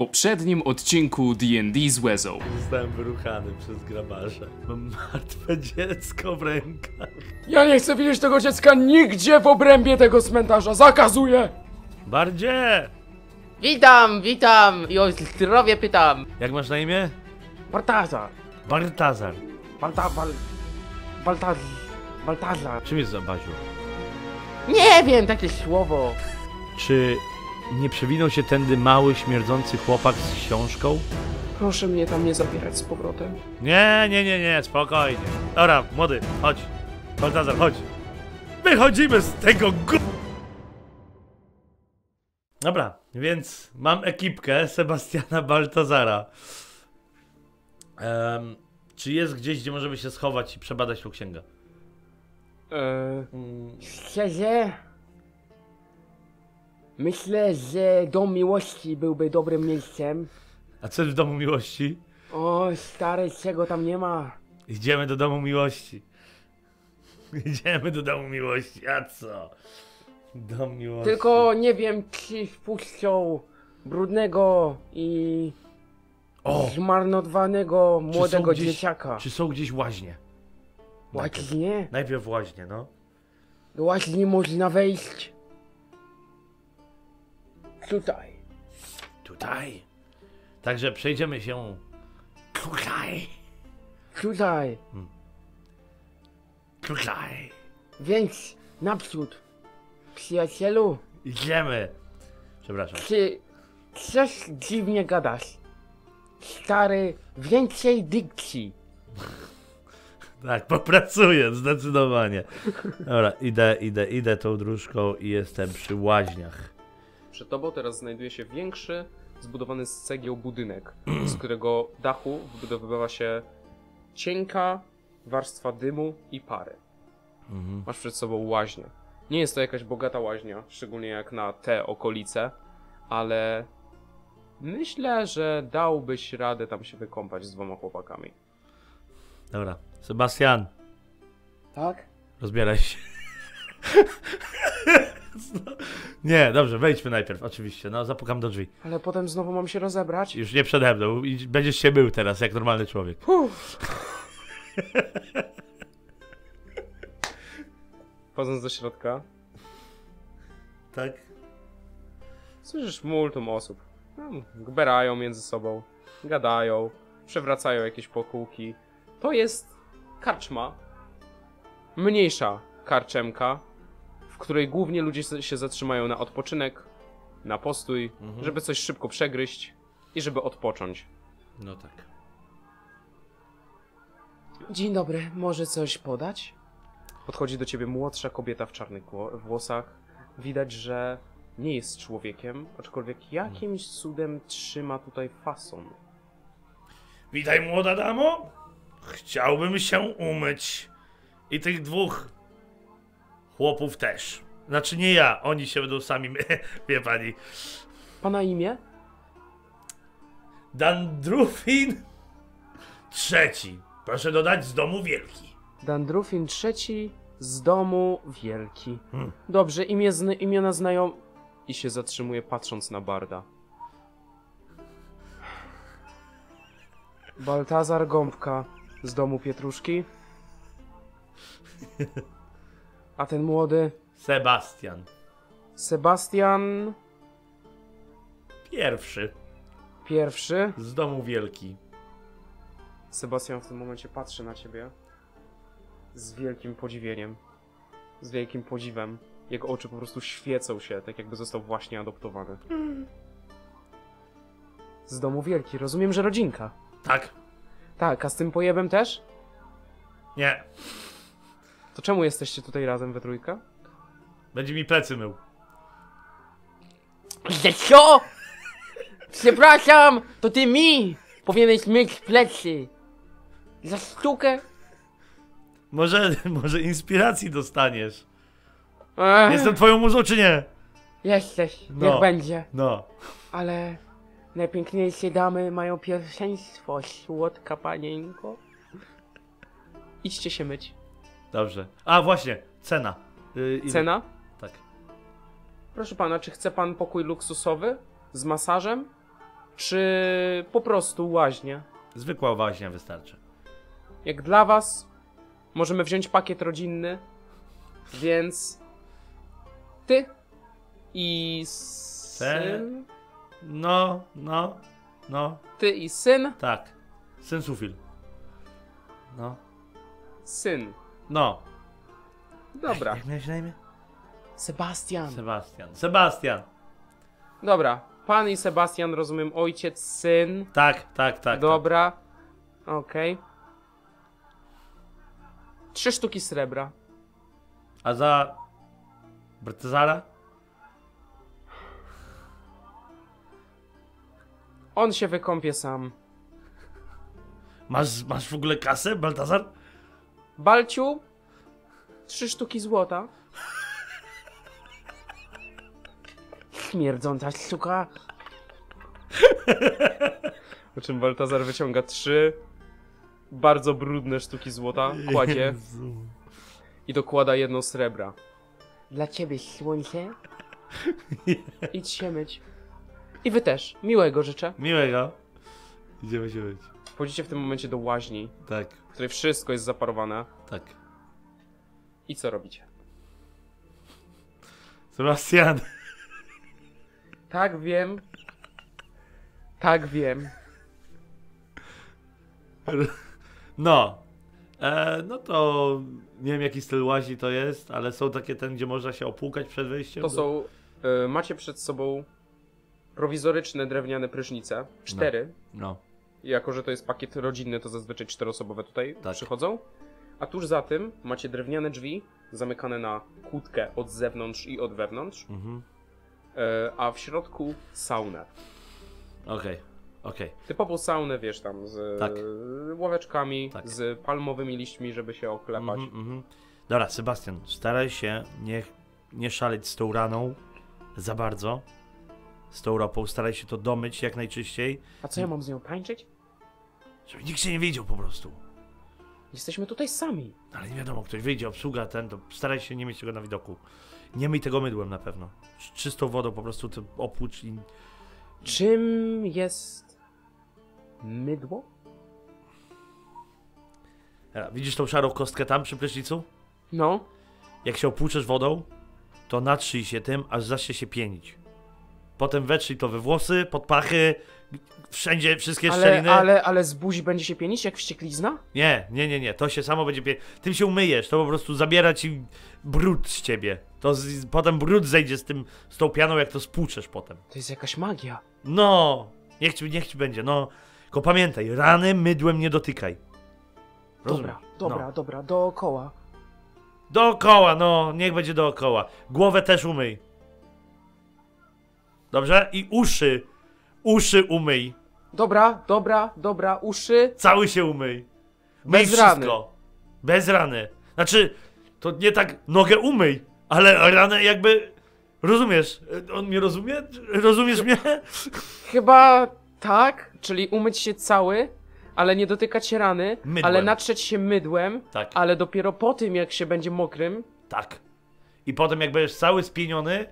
W poprzednim odcinku D&D z Łezą. Zostałem wyruchany przez grabarza. Mam martwe dziecko w rękach. Ja nie chcę widzieć tego dziecka nigdzie w obrębie tego cmentarza. Zakazuję! Bardziej! Witam! I o zdrowie pytam. Jak masz na imię? Baltazar. Baltazar. Czym jest Zabaziu? Nie wiem, takie słowo. Czy... nie przewinął się tędy mały, śmierdzący chłopak z książką? Proszę mnie tam nie zabierać z powrotem. Nie, spokojnie. Dobra, młody, chodź. Baltazar, chodź. Wychodzimy z tego Dobra, więc mam ekipkę Sebastiana Baltazara. Czy jest gdzieś, gdzie możemy się schować i przebadać tą księgę? Myślę, że Dom Miłości byłby dobrym miejscem. A co w Domu Miłości? O, stary, czego tam nie ma. Idziemy do Domu Miłości. Idziemy do Domu Miłości, a co? Dom Miłości. Tylko nie wiem, czy wpuszczą brudnego i zmarnowanego młodego dzieciaka. Czy są gdzieś łaźnie? Łaźnie? Najpierw łaźnie, no. Do łaźni można wejść. Tutaj. Także przejdziemy się tutaj. Więc naprzód, przyjacielu. Idziemy. Przepraszam. Czy coś dziwnie gadasz? Stary, więcej dykcji. Tak, popracuję, zdecydowanie. Dobra, idę tą dróżką i jestem przy łaźniach. Przed tobą teraz znajduje się większy, zbudowany z cegieł budynek, z którego dachu wydobywała się cienka warstwa dymu i pary. Masz przed sobą łaźnię. Nie jest to jakaś bogata łaźnia, szczególnie jak na te okolice, ale myślę, że dałbyś radę tam się wykąpać z dwoma chłopakami. Dobra. Sebastian. Tak? Rozbieraj się. Nie, dobrze, wejdźmy najpierw, oczywiście, no zapukam do drzwi. Ale potem znowu mam się rozebrać. Już nie przede mną, będziesz się mył teraz, jak normalny człowiek. Wchodząc do środka. Tak. Słyszysz multum osób. Gberają między sobą, gadają, przewracają jakieś pokółki. To jest karczma. Mniejsza karczemka, w której głównie ludzie się zatrzymają na odpoczynek, na postój, żeby coś szybko przegryźć i żeby odpocząć. No tak. Dzień dobry, może coś podać? Podchodzi do ciebie młodsza kobieta w czarnych włosach. Widać, że nie jest człowiekiem, aczkolwiek jakimś cudem trzyma tutaj fason. Witaj, młoda damo. Chciałbym się umyć. I tych dwóch... chłopów też. Znaczy nie ja, oni się będą sami, wie pani. Pana imię? Dandrufin III. Proszę dodać z domu wielki. Dandrufin III z domu wielki. Dobrze, imiona znają... I się zatrzymuje patrząc na barda. Baltazar Gąbka z domu Pietruszki. A ten młody? Sebastian. Sebastian... Pierwszy? Z domu wielki. Sebastian w tym momencie patrzy na ciebie z wielkim podziwieniem. Z wielkim podziwem. Jego oczy po prostu świecą się, tak jakby został właśnie adoptowany. Z domu wielki. Rozumiem, że rodzinka. Tak. Tak, a z tym pojebem też? Nie. To czemu jesteście tutaj razem we trójkę? Będzie mi plecy mył. Że co? Przepraszam, to ty mi powinieneś myć plecy. Za sztukę. Może inspiracji dostaniesz. Jestem twoją mużą, czy nie? Jesteś, niech będzie. No. Ale najpiękniejsze damy mają pierwszeństwo, słodka panienko. Idźcie się myć. Dobrze. A właśnie, cena. Cena? Tak. Proszę pana, czy chce pan pokój luksusowy? Z masażem? czy po prostu łaźnia? Zwykła łaźnia wystarczy. Jak dla was, możemy wziąć pakiet rodzinny, więc ty i syn... No. Ty i syn? Tak. Syn Sufil. No. Syn. No. Dobra. Jak miałeś na imię? Sebastian. Sebastian. Dobra. Pan i Sebastian, rozumiem, ojciec, syn. Tak. Dobra. Tak. Okej. 3 sztuki srebra. A za... Baltazara? On się wykąpie sam. Masz w ogóle kasę, Baltazar? Balciu, 3 sztuki złota. Śmierdząca suka. Po czym Baltazar wyciąga 3 bardzo brudne sztuki złota, kładzie i dokłada 1 srebra. Dla ciebie, słońce. Idź się myć. I wy też. Miłego życzę. Miłego. Idziemy się myć. Wchodzicie w tym momencie do łaźni, tak, w której wszystko jest zaparowane. Tak. I co robicie? Sebastian. Tak wiem. No. No to nie wiem, jaki styl łaźni to jest, ale są takie ten, gdzie można się opłukać przed wejściem. To do... są... macie przed sobą prowizoryczne drewniane prysznice. 4. No. Jako że to jest pakiet rodzinny, to zazwyczaj 4-osobowe tutaj przychodzą. A tuż za tym macie drewniane drzwi zamykane na kłódkę od zewnątrz i od wewnątrz. Mhm. A w środku saunę. Okej. Typową saunę, wiesz, tam z ławeczkami, z palmowymi liśćmi, żeby się oklepać. Dobra, Sebastian, staraj się nie szaleć z tą raną za bardzo. Z tą ropą, staraj się to domyć jak najczyściej. A co ja mam z nią tańczyć? Żeby nikt się nie wiedział po prostu. Jesteśmy tutaj sami. Ale nie wiadomo, ktoś wyjdzie, obsługa, ten, to staraj się nie mieć tego na widoku. Nie myj tego mydłem na pewno. Czystą wodą po prostu to opłucz i... Czym jest mydło? Widzisz tą szarą kostkę tam przy prysznicu? No. Jak się opłuczesz wodą, to natrzyj się tym, aż zacznie się pienić. Potem wetrzyj to we włosy, pod pachy, wszędzie, wszystkie szczeliny. Ale z buzi będzie się pienić jak wścieklizna? Nie. To się samo będzie pienić. Tym się umyjesz, to po prostu zabiera ci brud z ciebie. Potem brud zejdzie z tą pianą, jak to spłuczesz potem. To jest jakaś magia. No, niech ci będzie, no. Tylko pamiętaj, rany mydłem nie dotykaj. Rozumiem? Dobra, dookoła. Dookoła, no, niech będzie dookoła. Głowę też umyj. Dobrze? I uszy. Uszy umyj. Dobra, uszy. Cały się umyj. Myj bez wszystko. Rany. Bez rany. Znaczy, to nie tak nogę umyj, ale ranę jakby... Rozumiesz? On mnie rozumie? Rozumiesz mnie? Chyba tak, czyli umyć się cały, ale nie dotykać rany, mydłem. Ale natrzeć się mydłem, tak. Ale dopiero po tym, jak się będzie mokrym. Tak. I potem jak będziesz cały spieniony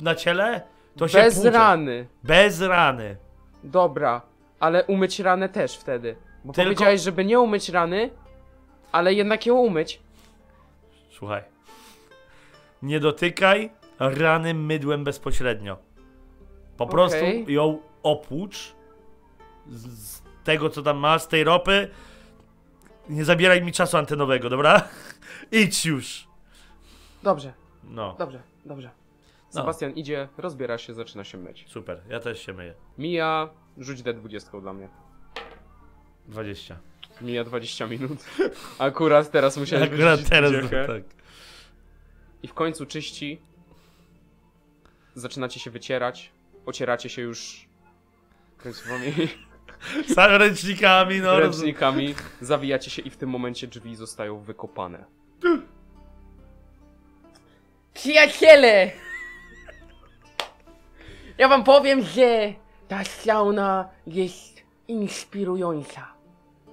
na ciele, to się bez rany. Bez rany. Dobra, ale umyć ranę też wtedy. Bo powiedziałeś, żeby nie umyć rany, ale jednak ją umyć. Słuchaj. Nie dotykaj rany mydłem bezpośrednio. Po prostu ją opłucz z tego, co tam masz, z tej ropy. Nie zabieraj mi czasu antenowego, dobra? Idź już. Dobrze. No. Dobrze. Sebastian idzie, rozbiera się, zaczyna się myć. Super, ja też się myję. Mija, rzuć D20 dla mnie. 20. Mija 20 minut. Akurat teraz musiałem rzucić. Akurat teraz, tak. I w końcu czyści. Zaczynacie się wycierać. Ocieracie się już... ręcznikami, no. Ręcznikami. Zawijacie się i w tym momencie drzwi zostają wykopane. Przyjaciele! Ja wam powiem, że ta sauna jest inspirująca.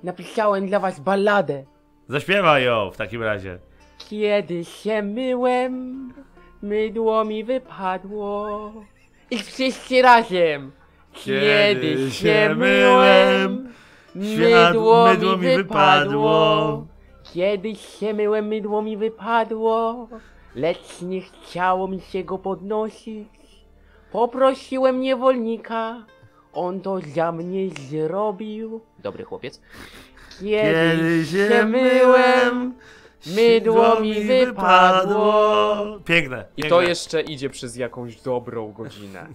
Napisałem dla was balladę. Zaśpiewaj ją w takim razie. Kiedy się myłem, mydło mi wypadło. I wszyscy razem. Kiedy się myłem, mydło mi wypadło. Kiedyś się myłem, mydło mi wypadło, lecz nie chciało mi się go podnosić. Poprosiłem niewolnika, on to za mnie zrobił. Dobry chłopiec. Kiedyś się myłem, mydło mi wypadło. Piękne. I to jeszcze idzie przez jakąś dobrą godzinę.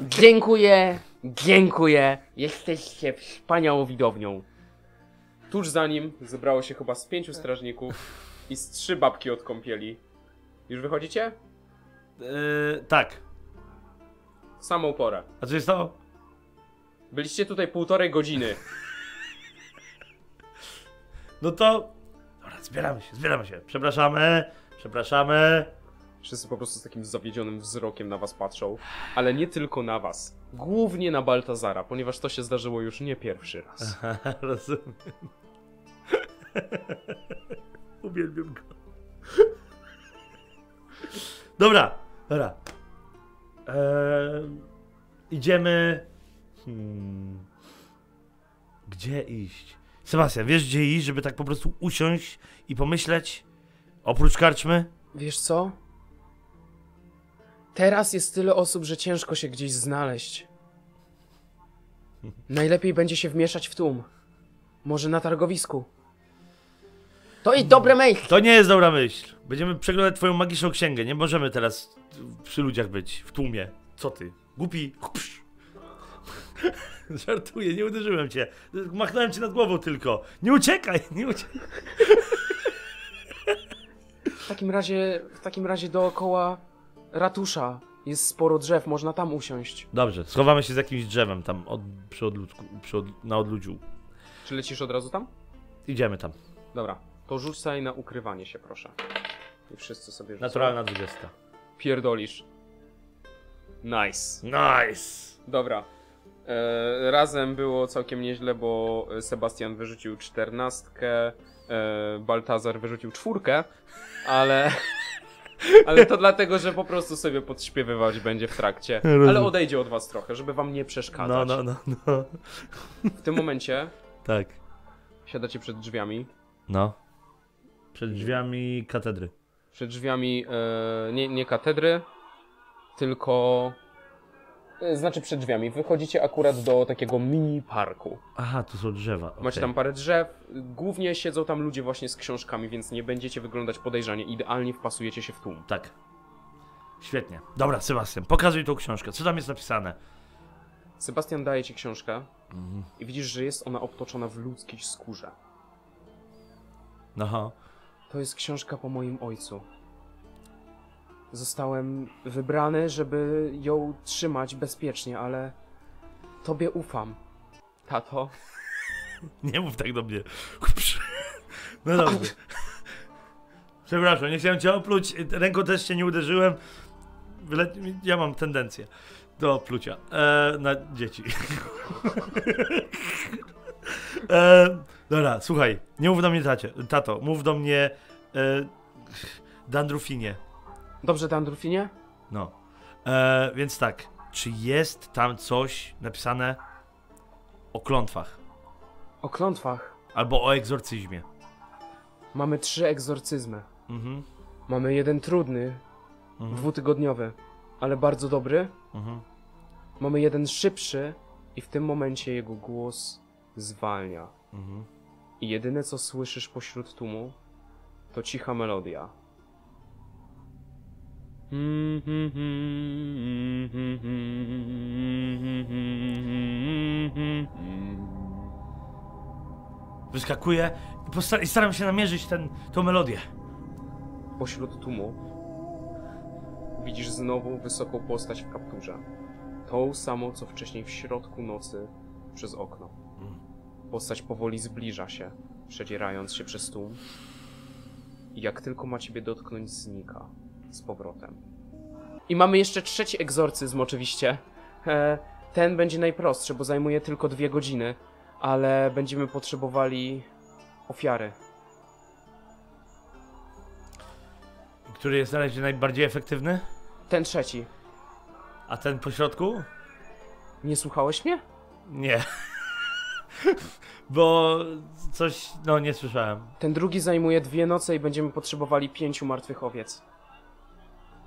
Dziękuję, dziękuję. Jesteście wspaniałą widownią. Tuż za nim zebrało się chyba z 5 strażników i z 3 babki od kąpieli. Już wychodzicie? Tak. W samą porę. A co jest to? Byliście tutaj 1,5 godziny. No to... Dobra, zbieramy się. Przepraszamy. Wszyscy po prostu z takim zawiedzionym wzrokiem na was patrzą. Ale nie tylko na was. Głównie na Baltazara, ponieważ to się zdarzyło już nie pierwszy raz. Aha, rozumiem. Uwielbiam go. Dobra. Idziemy... Gdzie iść? Sebastian, wiesz gdzie iść, żeby tak po prostu usiąść i pomyśleć? Oprócz karczmy? Wiesz co? Teraz jest tyle osób, że ciężko się gdzieś znaleźć. Najlepiej będzie się wmieszać w tłum. Może na targowisku. To jest dobra myśl! To nie jest dobra myśl. Będziemy przeglądać twoją magiczną księgę. Nie możemy teraz przy ludziach być, w tłumie. Co ty? Głupi! Żartuję, nie uderzyłem cię. Machnąłem cię nad głową tylko. Nie uciekaj! W takim razie dookoła ratusza jest sporo drzew, można tam usiąść. Dobrze, schowamy się z jakimś drzewem tam na odludziu. Czy lecisz od razu tam? Idziemy tam. Dobra, to rzucaj na ukrywanie się, proszę. I wszyscy sobie rzucą. Naturalna 20. Pierdolisz. Nice! Dobra. Razem było całkiem nieźle, bo Sebastian wyrzucił 14, Baltazar wyrzucił 4, ale to dlatego, że po prostu sobie podśpiewywać będzie w trakcie. Ale odejdzie od was trochę, żeby wam nie przeszkadzać. No. W tym momencie tak. Siadacie przed drzwiami. No. Przed drzwiami katedry. Przed drzwiami nie katedry, tylko... Znaczy przed drzwiami. Wychodzicie akurat do takiego mini parku. Aha, tu są drzewa. Okay. Macie tam parę drzew. Głównie siedzą tam ludzie właśnie z książkami, więc nie będziecie wyglądać podejrzanie. Idealnie wpasujecie się w tłum. Tak. Świetnie. Dobra, Sebastian, pokazuj tą książkę. Co tam jest napisane? Sebastian daje ci książkę i widzisz, że jest ona obtoczona w ludzkiej skórze. Aha. To jest książka po moim ojcu. Zostałem wybrany, żeby ją trzymać bezpiecznie, ale tobie ufam, tato. Nie mów tak do mnie. No dobrze. Przepraszam, nie chciałem cię opluć, ręką też cię nie uderzyłem. Ja mam tendencję do plucia na dzieci. Dobra, słuchaj, nie mów do mnie tato, mów do mnie Dandrufinie. Dobrze, Dandrufinie? No. Więc tak, czy jest tam coś napisane o klątwach? O klątwach? Albo o egzorcyzmie. Mamy 3 egzorcyzmy. Mamy jeden trudny, 2-tygodniowy, ale bardzo dobry. Mamy jeden szybszy i w tym momencie jego głos zwalnia. I jedyne co słyszysz pośród tłumu to cicha melodia. Wyskakuję i staram się namierzyć tą melodię. Pośród tłumu widzisz znowu wysoką postać w kapturze. Tą samą, co wcześniej w środku nocy przez okno. Postać powoli zbliża się, przedzierając się przez tłum. I jak tylko ma ciebie dotknąć, znika. Z powrotem. I mamy jeszcze 3. egzorcyzm oczywiście. Ten będzie najprostszy, bo zajmuje tylko 2 godziny, ale będziemy potrzebowali ofiary. Który jest na razie najbardziej efektywny? Ten 3. A ten po środku? Nie słuchałeś mnie? Nie. Bo coś, no nie słyszałem. Ten drugi zajmuje 2 noce i będziemy potrzebowali 5 martwych owiec.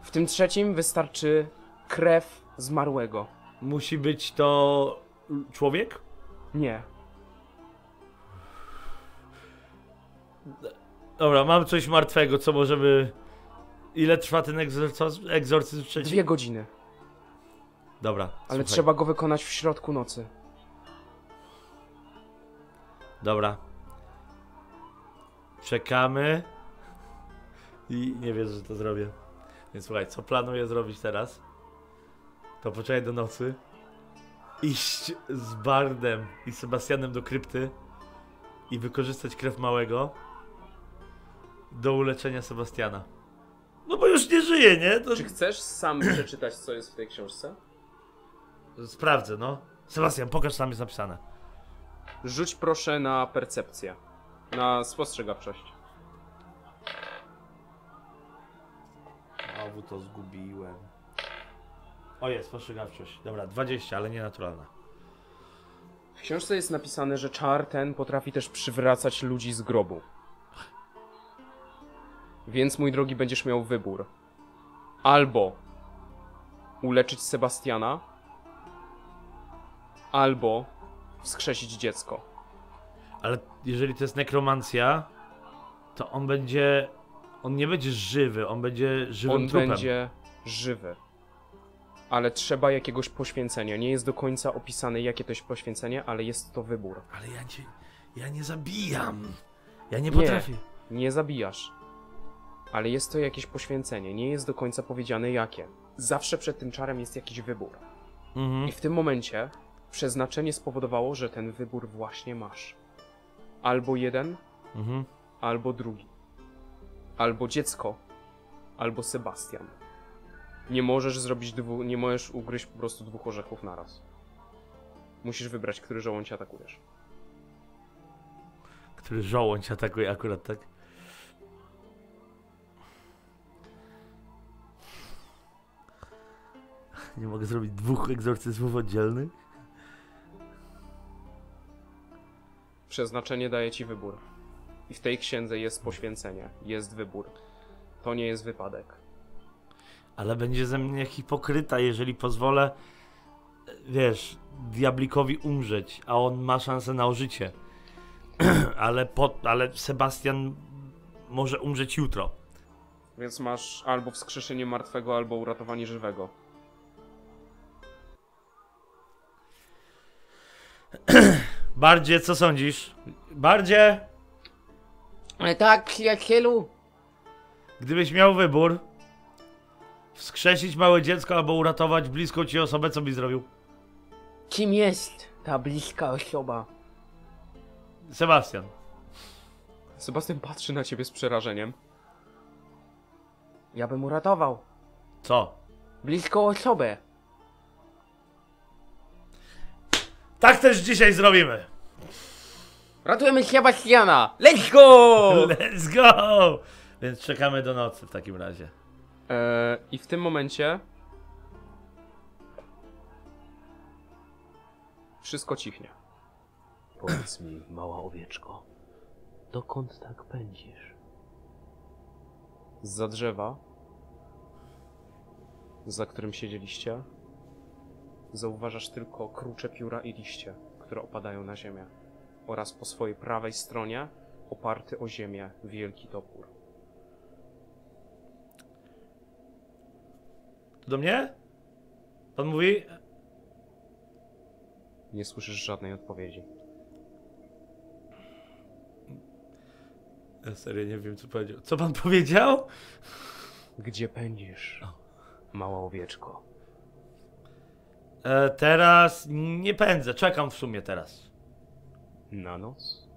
W tym trzecim wystarczy krew zmarłego. Musi być to człowiek? Nie. Dobra, mam coś martwego, co możemy... Ile trwa ten egzorcyzm trzeci? 2 godziny. Dobra, ale słuchaj, trzeba go wykonać w środku nocy. Dobra. Czekamy. I nie wierzę, że to zrobię. Więc słuchaj, co planuję zrobić teraz? To poczekaj do nocy. Iść z Bardem i Sebastianem do krypty i wykorzystać krew małego do uleczenia Sebastiana. No bo już nie żyje, nie? To... Czy chcesz sam przeczytać, co jest w tej książce? Sprawdzę, no. Sebastian, pokaż, co tam jest napisane. Rzuć proszę na percepcję. Na spostrzegawczość. Znowu to zgubiłem. O jest, spostrzegawczość. Dobra, 20, ale nie naturalna. W książce jest napisane, że czar ten potrafi też przywracać ludzi z grobu. Więc, mój drogi, będziesz miał wybór. Albo uleczyć Sebastiana, albo wskrzesić dziecko. Ale jeżeli to jest nekromancja, to on będzie... On nie będzie żywy, on będzie żywym trupem. On będzie żywy. Ale trzeba jakiegoś poświęcenia. Nie jest do końca opisane, jakie to jest poświęcenie, ale jest to wybór. Ale ja nie zabijam. Ja nie potrafię. Nie zabijasz. Ale jest to jakieś poświęcenie, nie jest do końca powiedziane jakie. Zawsze przed tym czarem jest jakiś wybór. I w tym momencie przeznaczenie spowodowało, że ten wybór właśnie masz. Albo jeden, albo drugi. Albo dziecko, albo Sebastian. Nie możesz zrobić nie możesz ugryźć po prostu 2 orzechów naraz. Musisz wybrać, który żołądź atakujesz. Który żołądź atakuje akurat, tak? Nie mogę zrobić 2 egzorcyzmów oddzielnych? Przeznaczenie daje ci wybór. I w tej księdze jest poświęcenie, jest wybór. To nie jest wypadek. Ale będzie ze mnie hipokryta, jeżeli pozwolę, wiesz, diablikowi umrzeć, a on ma szansę na ożycie. Ale Sebastian może umrzeć jutro. Więc masz albo wskrzeszenie martwego, albo uratowanie żywego. Bardzie, co sądzisz? Bardzie? Tak, przyjacielu. Gdybyś miał wybór, wskrzesić małe dziecko albo uratować bliską ci osobę, co byś zrobił? Kim jest ta bliska osoba? Sebastian. Sebastian patrzy na ciebie z przerażeniem. Ja bym uratował. Co? Bliską osobę. Tak też dzisiaj zrobimy. Ratujemy Sebastiana. Let's go! Let's go! Więc czekamy do nocy w takim razie. I w tym momencie... Wszystko cichnie. Powiedz mi, mała owieczko, dokąd tak pędzisz? Zza drzewa, za którym siedzieliście, zauważasz tylko krucze pióra i liście, które opadają na ziemię. Oraz po swojej prawej stronie, oparty o ziemię, wielki topór. To do mnie? Pan mówi? Nie słyszysz żadnej odpowiedzi. Ja serio nie wiem, co powiedział. Co pan powiedział? Gdzie pędzisz, mała owieczko? Teraz nie pędzę, czekam w sumie teraz. Na noc?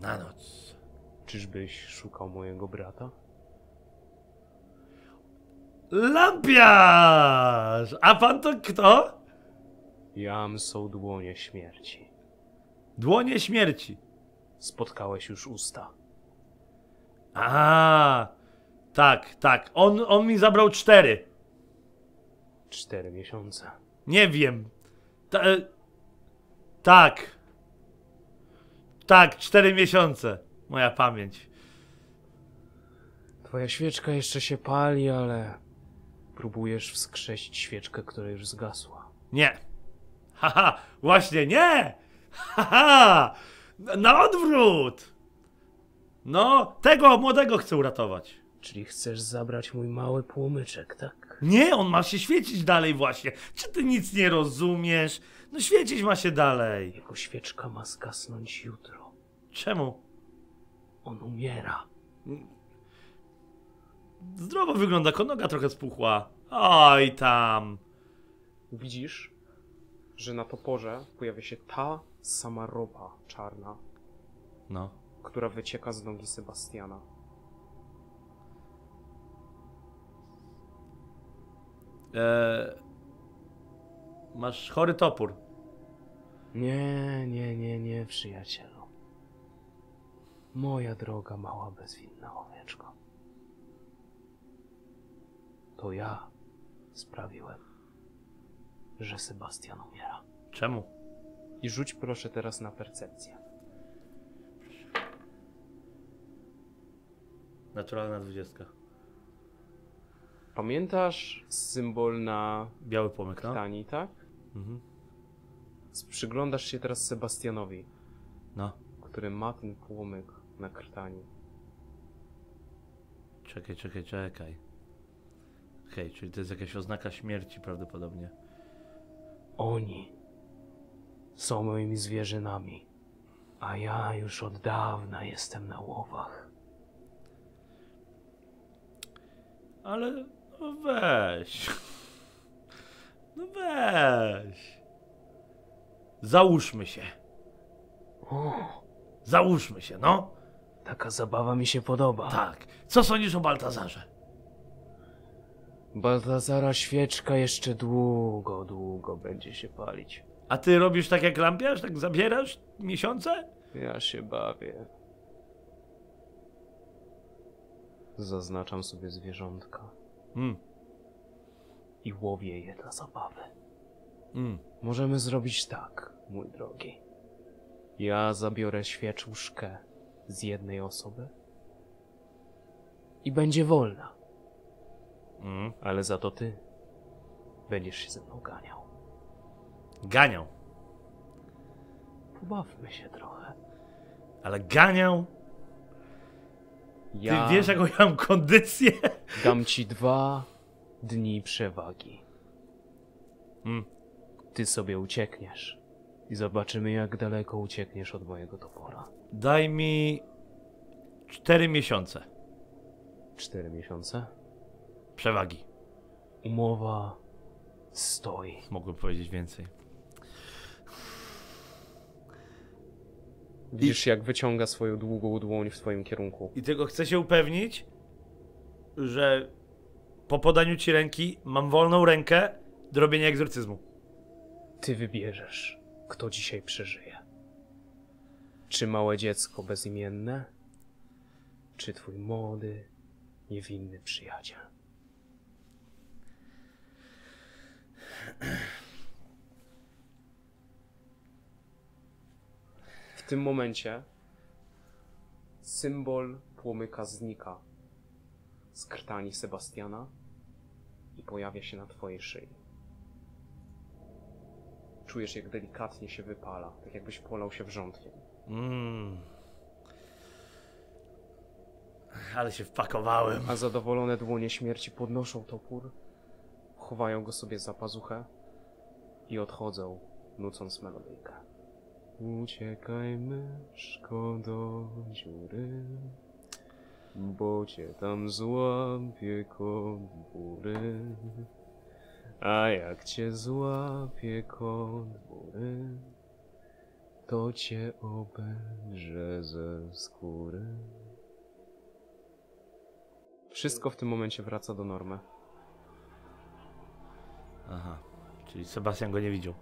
Na noc. Czyżbyś szukał mojego brata? Lampiarz! A pan to kto? Jam są Dłonie Śmierci. Dłonie Śmierci? Spotkałeś już usta. Tak, tak. On mi zabrał 4. 4 miesiące. Nie wiem. Tak. Tak, 4 miesiące. Moja pamięć. Twoja świeczka jeszcze się pali, ale próbujesz wskrzesić świeczkę, która już zgasła. Nie. Haha, właśnie nie! Haha! Na odwrót! No, tego młodego chcę uratować. Czyli chcesz zabrać mój mały płomyczek, tak? Nie, on ma się świecić dalej właśnie. Czy ty nic nie rozumiesz? No świecić ma się dalej. Jego świeczka ma zgasnąć jutro. Czemu? On umiera. Zdrowo wygląda, konoga trochę spuchła. Oj tam. Widzisz, że na toporze pojawia się ta sama ropa czarna. No. Która wycieka z nogi Sebastiana. Masz chory topór. Nie, przyjacielu. Moja droga, mała, bezwinna owieczko. To ja sprawiłem, że Sebastian umiera. Czemu? I rzuć proszę teraz na percepcję. Naturalna 20. Pamiętasz symbol na biały pomyk, no? Tani, tak? Mhm. Przyglądasz się teraz Sebastianowi, no, który ma ten płomyk na krtani. Czekaj. Okej, czyli to jest jakaś oznaka śmierci prawdopodobnie. Oni są moimi zwierzynami, a ja już od dawna jestem na łowach. Ale no weź. No weź. Załóżmy się. Załóżmy się, no. Taka zabawa mi się podoba. Tak. Co sądzisz o Baltazarze? Baltazara świeczka jeszcze długo będzie się palić. A ty robisz tak jak Lampiarz? Tak zabierasz miesiące? Ja się bawię. Zaznaczam sobie zwierzątka. I łowię je dla zabawy. Możemy zrobić tak, mój drogi. Ja zabiorę świeczuszkę z jednej osoby i będzie wolna. Ale za to ty będziesz się ze mną ganiał. Ganiał? Pobawmy się trochę. Ale ganiał? Ja ty wiesz, jaką ja mam kondycję? Dam ci 2 dni przewagi. Ty sobie uciekniesz. I zobaczymy, jak daleko uciekniesz od mojego topora. Daj mi 4 miesiące. 4 miesiące? Przewagi. Umowa stoi. Mogłem powiedzieć więcej. Widzisz, jak wyciąga swoją długą dłoń w swoim kierunku. I tylko chcę się upewnić, że po podaniu ci ręki mam wolną rękę do robienia egzorcyzmu. Ty wybierzesz, kto dzisiaj przeżyje. Czy małe dziecko bezimienne, czy twój młody, niewinny przyjaciel. W tym momencie symbol płomyka znika z krtani Sebastiana i pojawia się na twojej szyi. Czujesz, jak delikatnie się wypala, tak jakbyś polał się wrzątkiem. Ale się wpakowałem. A zadowolone dłonie śmierci podnoszą topór, chowają go sobie za pazuchę i odchodzą, nucąc melodyjkę. Uciekaj, myszko, do dziury, bo cię tam złapie kotbury. A jak cię złapie kotbury, to cię obędzie ze skóry. Wszystko w tym momencie wraca do normy. Aha, czyli Sebastian go nie widział.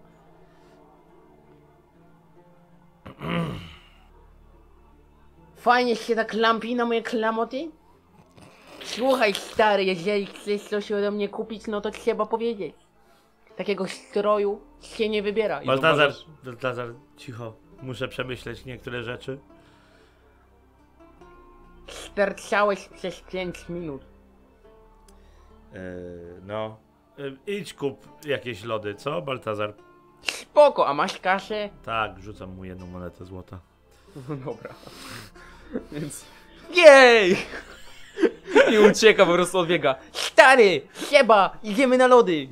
Fajnie się tak lampi na moje klamoty? Słuchaj, stary, jeżeli chcesz coś ode mnie kupić, no to trzeba powiedzieć. takiego stroju się nie wybiera. Baltazar, cicho. Muszę przemyśleć niektóre rzeczy. Sterczałeś przez 5 minut. No. Idź kup jakieś lody, co, Baltazar? Spoko, a masz kasę? Tak, rzucam mu jedną monetę złota. Dobra. Więc... Jej! I ucieka, po prostu odbiega. Stary! Sieba! Idziemy na lody!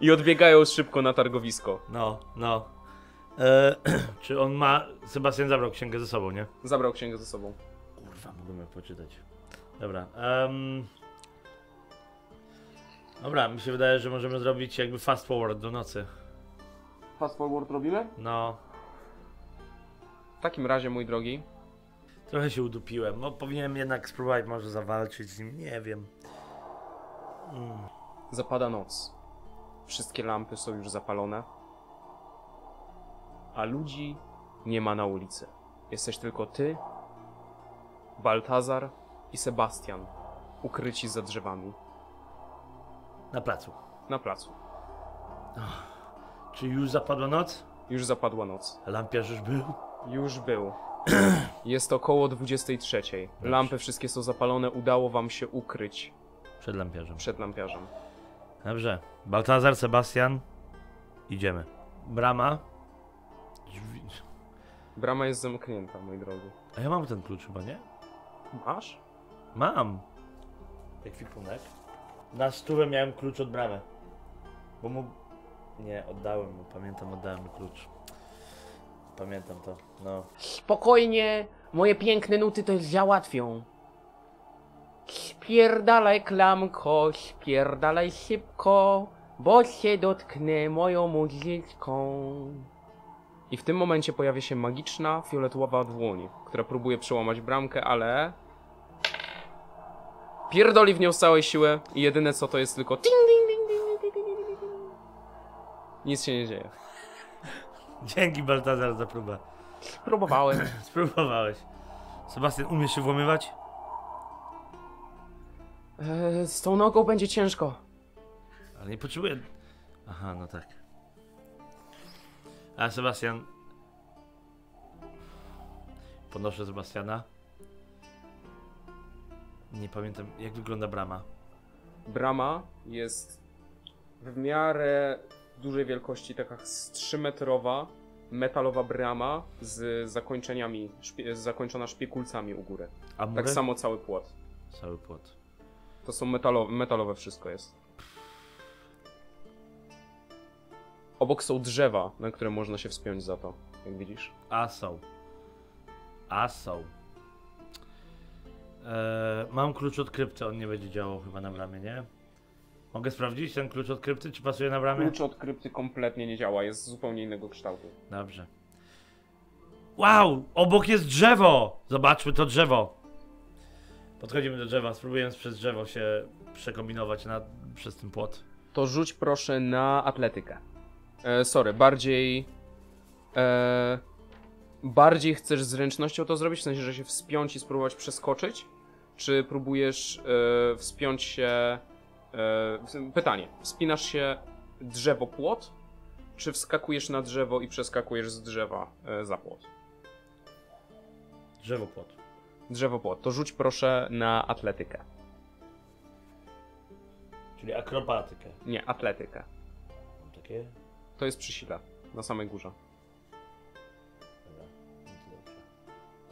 I odbiegają szybko na targowisko. No. Czy on ma... Sebastian zabrał księgę ze sobą, nie? Zabrał księgę ze sobą. Kurwa, mógłbym poczytać. Dobra. Dobra, mi się wydaje, że możemy zrobić jakby fast forward do nocy. Fast forward robimy? No. W takim razie, mój drogi. Trochę się udupiłem. No, powinienem jednak spróbować może zawalczyć z nim, nie wiem. Zapada noc. Wszystkie lampy są już zapalone. A ludzi nie ma na ulicy. Jesteś tylko ty, Baltazar i Sebastian, ukryci za drzewami. Na placu. Na placu. Oh. Czy już zapadła noc? Już zapadła noc. A lampiarz już był? Już był. Jest około 23. Lampy wszystkie są zapalone. Udało wam się ukryć. Przed lampiarzem. Przed lampiarzem. Dobrze. Baltazar, Sebastian. Idziemy. Brama. Drzwi. Brama jest zamknięta, mój drogi. A ja mam ten klucz chyba, nie? Masz? Mam. Ekwipunek. Na stówę miałem klucz od bramy. Bo mu... Nie, oddałem mu. Pamiętam, oddałem mu klucz. Pamiętam to, no. Spokojnie, moje piękne nuty to załatwią. Spierdalaj, klamko, spierdalaj szybko, bo się dotknę moją muzyką. I w tym momencie pojawia się magiczna, fioletowa dłoń, która próbuje przełamać bramkę, ale... Pierdoli w nią z całej siły i jedyne co to jest tylko... Nic się nie dzieje. Dzięki, Baltazar, za próbę. Spróbowałem. Spróbowałeś. Sebastian, umiesz się włamywać? Z tą nogą będzie ciężko. Ale nie potrzebuję... Aha, no tak. A Sebastian... Podnoszę Sebastiana. Nie pamiętam, jak wygląda brama. Brama jest w miarę... dużej wielkości, taka 3-metrowa metalowa brama z zakończeniami, zakończona szpiekulcami u góry. A mury? Tak samo cały płot. Cały płot. To są metalowe wszystko jest. Obok są drzewa, na które można się wspiąć za to, jak widzisz. A są. Mam klucz od krypty, on nie będzie działał chyba na bramie, nie? Mogę sprawdzić ten klucz od krypty, czy pasuje na bramę? Klucz od krypty kompletnie nie działa, jest zupełnie innego kształtu. Dobrze. Wow! Obok jest drzewo! Zobaczmy to drzewo. Podchodzimy do drzewa, spróbujemy przez drzewo się przekombinować przez ten płot. To rzuć proszę na atletykę. Bardziej chcesz zręcznością to zrobić, w sensie, że się wspiąć i spróbować przeskoczyć? Czy próbujesz wspiąć się... Pytanie. Wspinasz się drzewo płot, czy wskakujesz na drzewo i przeskakujesz z drzewa za płot? Drzewo płot. Drzewo płot. To rzuć proszę na atletykę. Czyli akrobatykę. Nie, atletykę. Takie? To jest przy sile, na samej górze. Dobra, no to dobrze.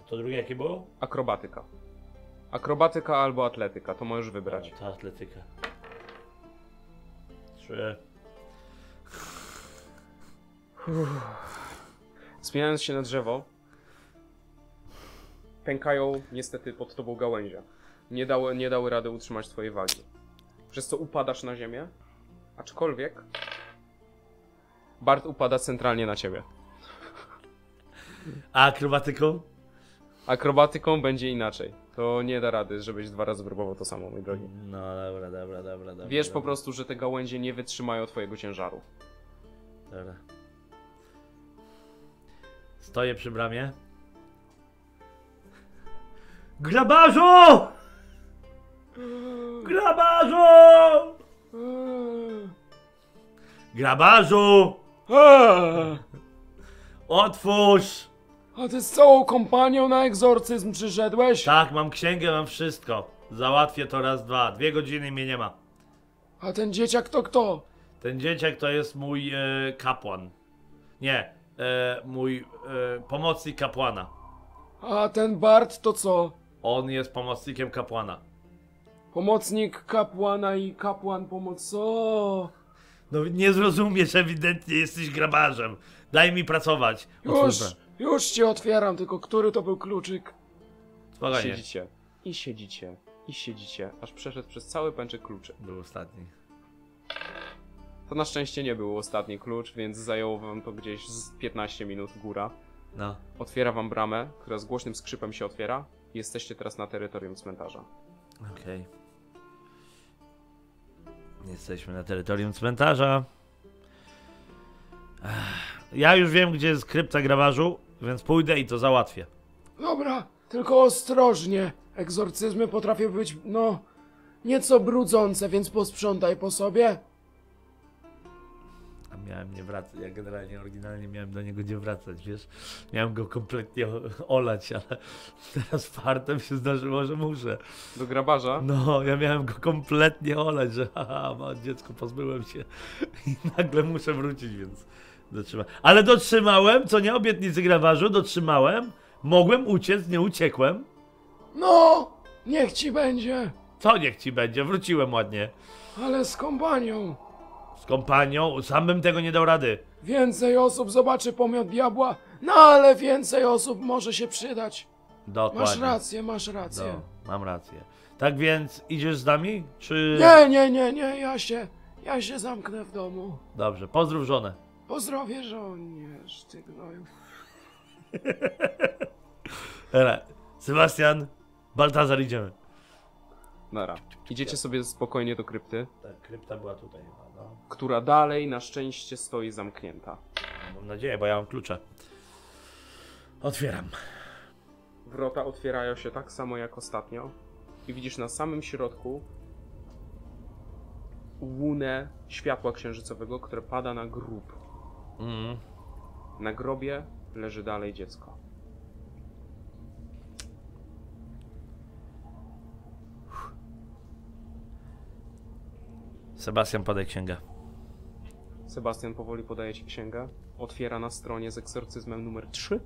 A to drugie jakie było? Akrobatyka. Akrobatyka albo atletyka, to możesz wybrać. Ta atletyka. Wspinając się na drzewo, pękają niestety pod tobą gałęzie. Nie dały rady utrzymać twojej wagi. Przez co upadasz na ziemię, aczkolwiek Bart upada centralnie na ciebie. A akrobatyką? Akrobatyką będzie inaczej. To nie da rady, żebyś dwa razy próbował to samo, mój drogi. No dobra. Wiesz po prostu, że te gałęzie nie wytrzymają twojego ciężaru. Dobra. Stoję przy bramie. Grabarzu! Grabarzu! Grabarzu! Otwórz! A ty z całą kompanią na egzorcyzm przyszedłeś? Tak, mam księgę, mam wszystko. Załatwię to raz, dwa. 2 godziny mnie nie ma. A ten dzieciak to kto? Ten dzieciak to jest mój kapłan. Nie, mój pomocnik kapłana. A ten Bart to co? On jest pomocnikiem kapłana. Pomocnik kapłana i kapłan pomoc... O! No nie zrozumiesz, ewidentnie jesteś grabarzem. Daj mi pracować. Otwórzę. Już ci otwieram, tylko który to był kluczyk? Spokojnie. Siedzicie, aż przeszedł przez cały pęczek kluczy. Był ostatni. To na szczęście nie był ostatni klucz, więc zajęło wam to gdzieś z 15 minut góra. No. Otwiera wam bramę, która z głośnym skrzypem się otwiera. Jesteście teraz na terytorium cmentarza. Okej. Jesteśmy na terytorium cmentarza. Ja już wiem, gdzie jest krypta grabarzu, więc pójdę i to załatwię. Dobra, tylko ostrożnie. Egzorcyzmy potrafią być, no, nieco brudzące, więc posprzątaj po sobie. A miałem nie wracać, ja generalnie oryginalnie miałem do niego nie wracać, wiesz? Miałem go kompletnie olać, ale teraz fartem się zdarzyło, że muszę. Do grabarza? No, ja miałem go kompletnie olać, że haha, ma dziecko, pozbyłem się i nagle muszę wrócić, więc dotrzymałem. Ale dotrzymałem, co nie, obietnicy grabarzu, dotrzymałem, mogłem uciec, nie uciekłem. No, niech ci będzie. Co niech ci będzie? Wróciłem ładnie. Ale z kompanią. Z kompanią? Sam bym tego nie dał rady. Więcej osób zobaczy pomiot diabła, no ale więcej osób może się przydać. Dokładnie. Masz rację, masz rację. No, mam rację. Tak więc idziesz z nami, czy... Nie, ja się zamknę w domu. Dobrze, pozdrów żonę. Pozdrowię żołnierz, ty gnoju. Sebastian, Baltazar, idziemy. Nara. Idziecie sobie spokojnie do krypty. Tak, krypta była tutaj chyba, no. Która dalej na szczęście stoi zamknięta. Mam nadzieję, bo ja mam klucze. Otwieram. Wrota otwierają się tak samo jak ostatnio. I widzisz na samym środku łunę światła księżycowego, które pada na grób. Na grobie leży dalej dziecko. Sebastian, podaj księgę. Sebastian powoli podaje ci księgę. Otwiera na stronie z egzorcyzmem numer 3.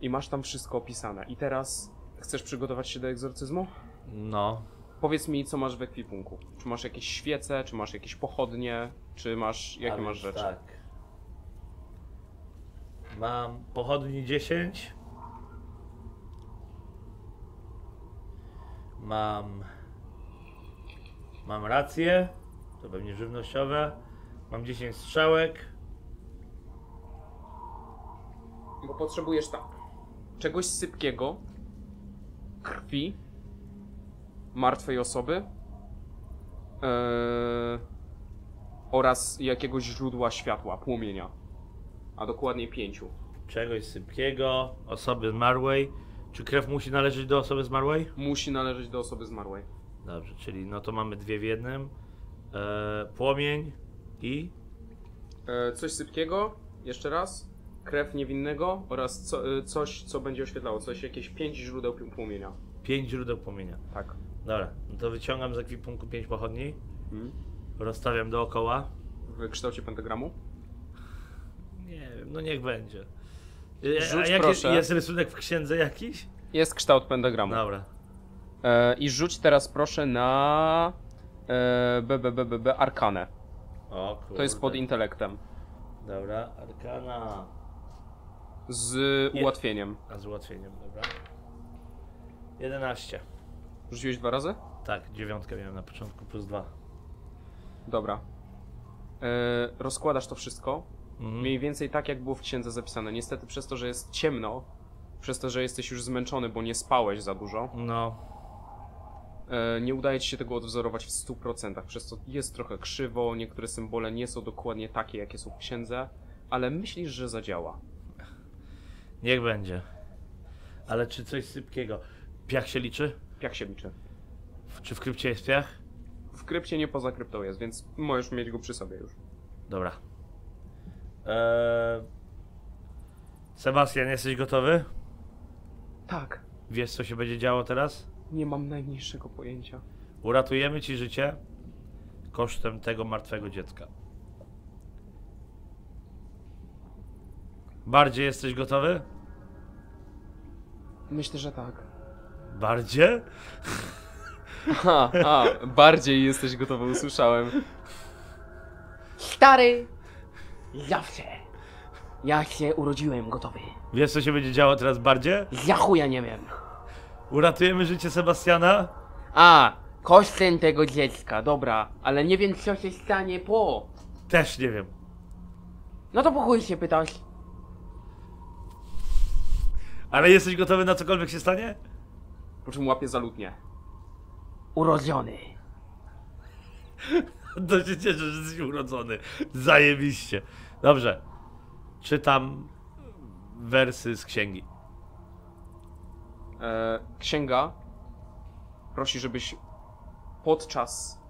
I masz tam wszystko opisane. I teraz chcesz przygotować się do egzorcyzmu? No. Powiedz mi, co masz w ekwipunku. Czy masz jakieś świece, czy masz jakieś pochodnie, czy masz... Jakie masz rzeczy? Tak. Mam pochodni 10. Mam rację, to pewnie żywnościowe. Mam 10 strzałek. Bo potrzebujesz tak. Czegoś sypkiego, krwi, martwej osoby oraz jakiegoś źródła światła, płomienia. A dokładnie 5. Czegoś sypkiego, osoby zmarłej. Czy krew musi należeć do osoby zmarłej? Musi należeć do osoby zmarłej. Dobrze, czyli no to mamy 2 w 1. Płomień i... coś sypkiego, jeszcze raz. Krew niewinnego oraz coś, co będzie oświetlało. Jakieś 5 źródeł płomienia. 5 źródeł płomienia. Tak. Dobra, no to wyciągam z ekwipunku 5 pochodni. Rozstawiam dookoła. W kształcie pentagramu? Nie wiem, no niech będzie. Rzuć, a jak proszę. Jest rysunek w księdze jakiś? Jest kształt pentagramu. Dobra. I rzuć teraz proszę na arkanę. O kurde. To jest pod intelektem. Dobra, arkana. Z ułatwieniem. A z ułatwieniem, dobra. 11. Rzuciłeś 2 razy? Tak, 9 miałem na początku, plus 2. Dobra. Rozkładasz to wszystko. Mniej więcej tak, jak było w księdze zapisane. Niestety przez to, że jest ciemno, przez to, że jesteś już zmęczony, bo nie spałeś za dużo. No. Nie udaje ci się tego odwzorować w 100%, przez co jest trochę krzywo, niektóre symbole nie są dokładnie takie, jakie są w księdze, ale myślisz, że zadziała. Niech będzie. Ale czy coś sypkiego? Piach się liczy? Piach się liczy. Czy w krypcie jest piach? w krypcie, nie poza kryptą jest, więc możesz mieć go przy sobie już. Dobra. Sebastian, jesteś gotowy? Tak. Wiesz, co się będzie działo teraz? Nie mam najmniejszego pojęcia. Uratujemy ci życie kosztem tego martwego dziecka. Bardziej jesteś gotowy? Myślę, że tak. Bardziej? Bardziej jesteś gotowy, usłyszałem. Stary! Zawsze! Ja się urodziłem gotowy. Wiesz, co się będzie działo teraz bardziej? Ja chuja nie wiem. Uratujemy życie Sebastiana? Kosztem tego dziecka, dobra. Ale nie wiem, co się stanie po. Też nie wiem. No to po chuj się pytasz. Ale jesteś gotowy na cokolwiek się stanie? Po czym łapię za lutnię. Urodzony. To się cieszę, że jesteś urodzony. Zajebiście. Dobrze. Czytam wersy z księgi. Księga prosi, żebyś podczas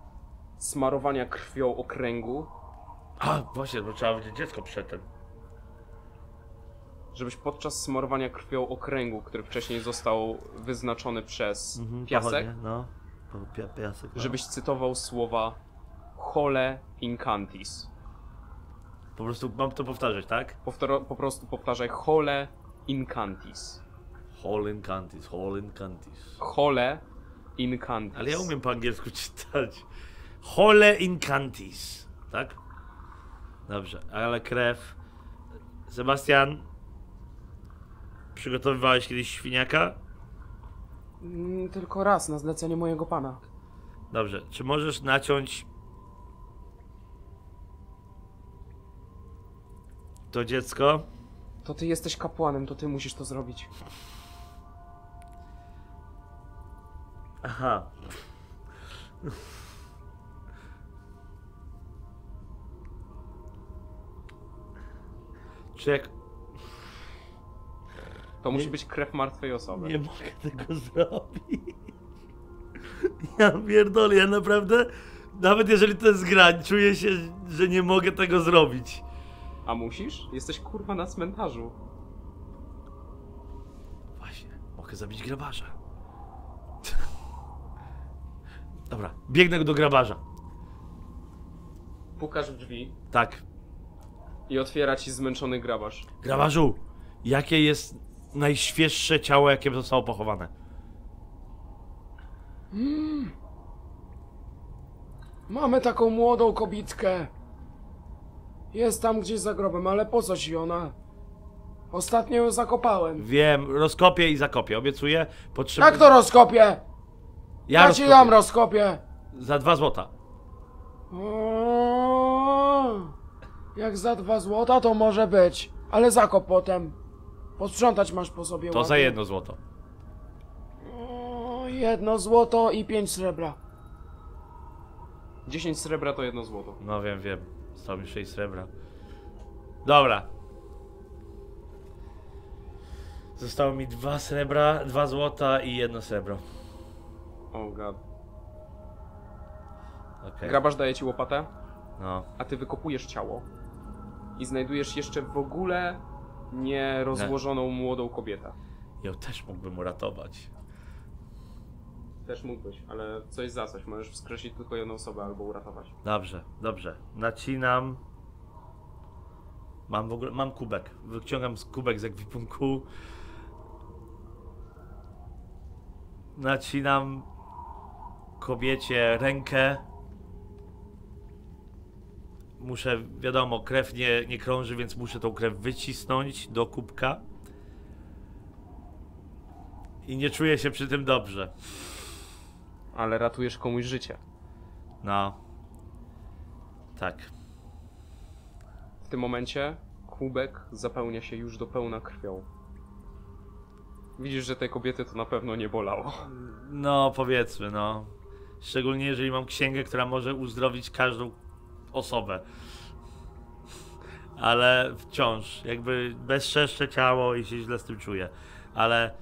smarowania krwią okręgu... Właśnie, bo trzeba będzie dziecko przedtem. Żebyś podczas smarowania krwią okręgu, który wcześniej został wyznaczony przez piasek, żebyś cytował słowa Hole Incantis. Po prostu mam to powtarzać, tak? Po prostu powtarzaj Hole Incantis. Hole Incantis, Hole Incantis. Hole Incantis. Ale ja umiem po angielsku czytać. Hole Incantis, tak? Dobrze, ale krew... Sebastian... Przygotowywałeś kiedyś świniaka? Tylko raz, na zlecenie mojego pana. Dobrze, czy możesz naciąć to dziecko? To ty jesteś kapłanem, to ty musisz to zrobić. Czy jak... To musi być krew martwej osoby. Nie mogę tego zrobić. Ja pierdolę, ja naprawdę, nawet jeżeli to jest gra, czuję się, że nie mogę tego zrobić. A musisz? Jesteś kurwa na cmentarzu. Właśnie, mogę zabić grabarza. Dobra, biegnę do grabarza. Pukasz w drzwi. Tak. I otwiera ci zmęczony grabarz. Grabarzu, jakie jest... najświeższe ciało, jakie zostało pochowane. Mamy taką młodą kobitkę. Jest tam gdzieś za grobem, ale po coś i ona? Ostatnio ją zakopałem. Wiem, rozkopię i zakopię, obiecuję. Jak to rozkopię? Ja ci dam rozkopię. Za 2 złota. Jak za 2 złota to może być, ale zakop potem. Posprzątać masz po sobie. To ładnie. Za 1 złoto. 1 złoto i 5 srebra. 10 srebra to 1 złoto. No wiem, wiem. Zostało mi 6 srebra. Dobra. Zostało mi 2 srebra, 2 złota i 1 srebro. Oh god. Okay. Grabarz daje ci łopatę. No. A ty wykopujesz ciało. I znajdujesz jeszcze w ogóle... nierozłożoną młodą kobietę. Ja też mógłbym uratować. Też mógłbyś, ale coś za coś. Możesz wskrzesić tylko 1 osobę albo uratować. Dobrze, dobrze. Nacinam. Mam w ogóle, mam kubek. Wyciągam kubek z ekwipunku. Nacinam kobiecie rękę. Muszę, wiadomo, krew nie krąży, więc muszę tą krew wycisnąć do kubka. I nie czuję się przy tym dobrze. Ale ratujesz komuś życie. No. Tak. W tym momencie kubek zapełnia się już do pełna krwią. Widzisz, że tej kobiety to na pewno nie bolało. No, powiedzmy, no. Szczególnie jeżeli mam księgę, która może uzdrowić każdą osobę, ale wciąż jakby bezczeszne ciało i się źle z tym czuję, ale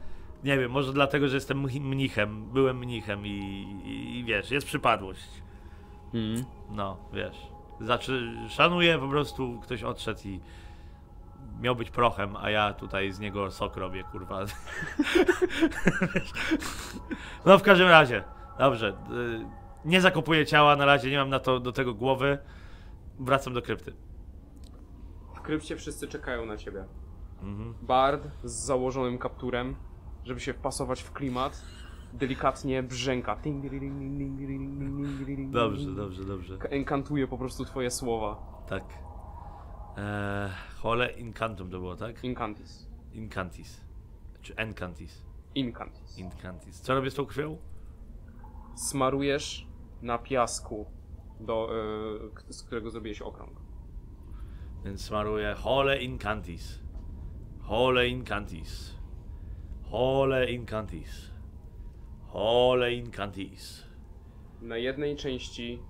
nie wiem, może dlatego, że jestem mnichem, byłem mnichem i wiesz, jest przypadłość. No, wiesz. Znaczy, szanuję, po prostu ktoś odszedł i miał być prochem, a ja tutaj z niego sok robię, kurwa. No w każdym razie, dobrze. Nie zakopuję ciała na razie, nie mam na to, do tego głowy. Wracam do krypty. W krypcie wszyscy czekają na ciebie. Bard z założonym kapturem, żeby się wpasować w klimat, delikatnie brzęka. Dobrze, dobrze, dobrze. Enkantuje po prostu twoje słowa. Tak. Hole incantum to było, tak? Incantis. Incantis. Czy encantis? Incantis. Incantis. Co robię z tą krwią? Smarujesz na piasku, z którego zrobiłeś okrąg. Więc smaruję hole incantis. Hole incantis. Hole incantis. Hole incantis. Na jednej części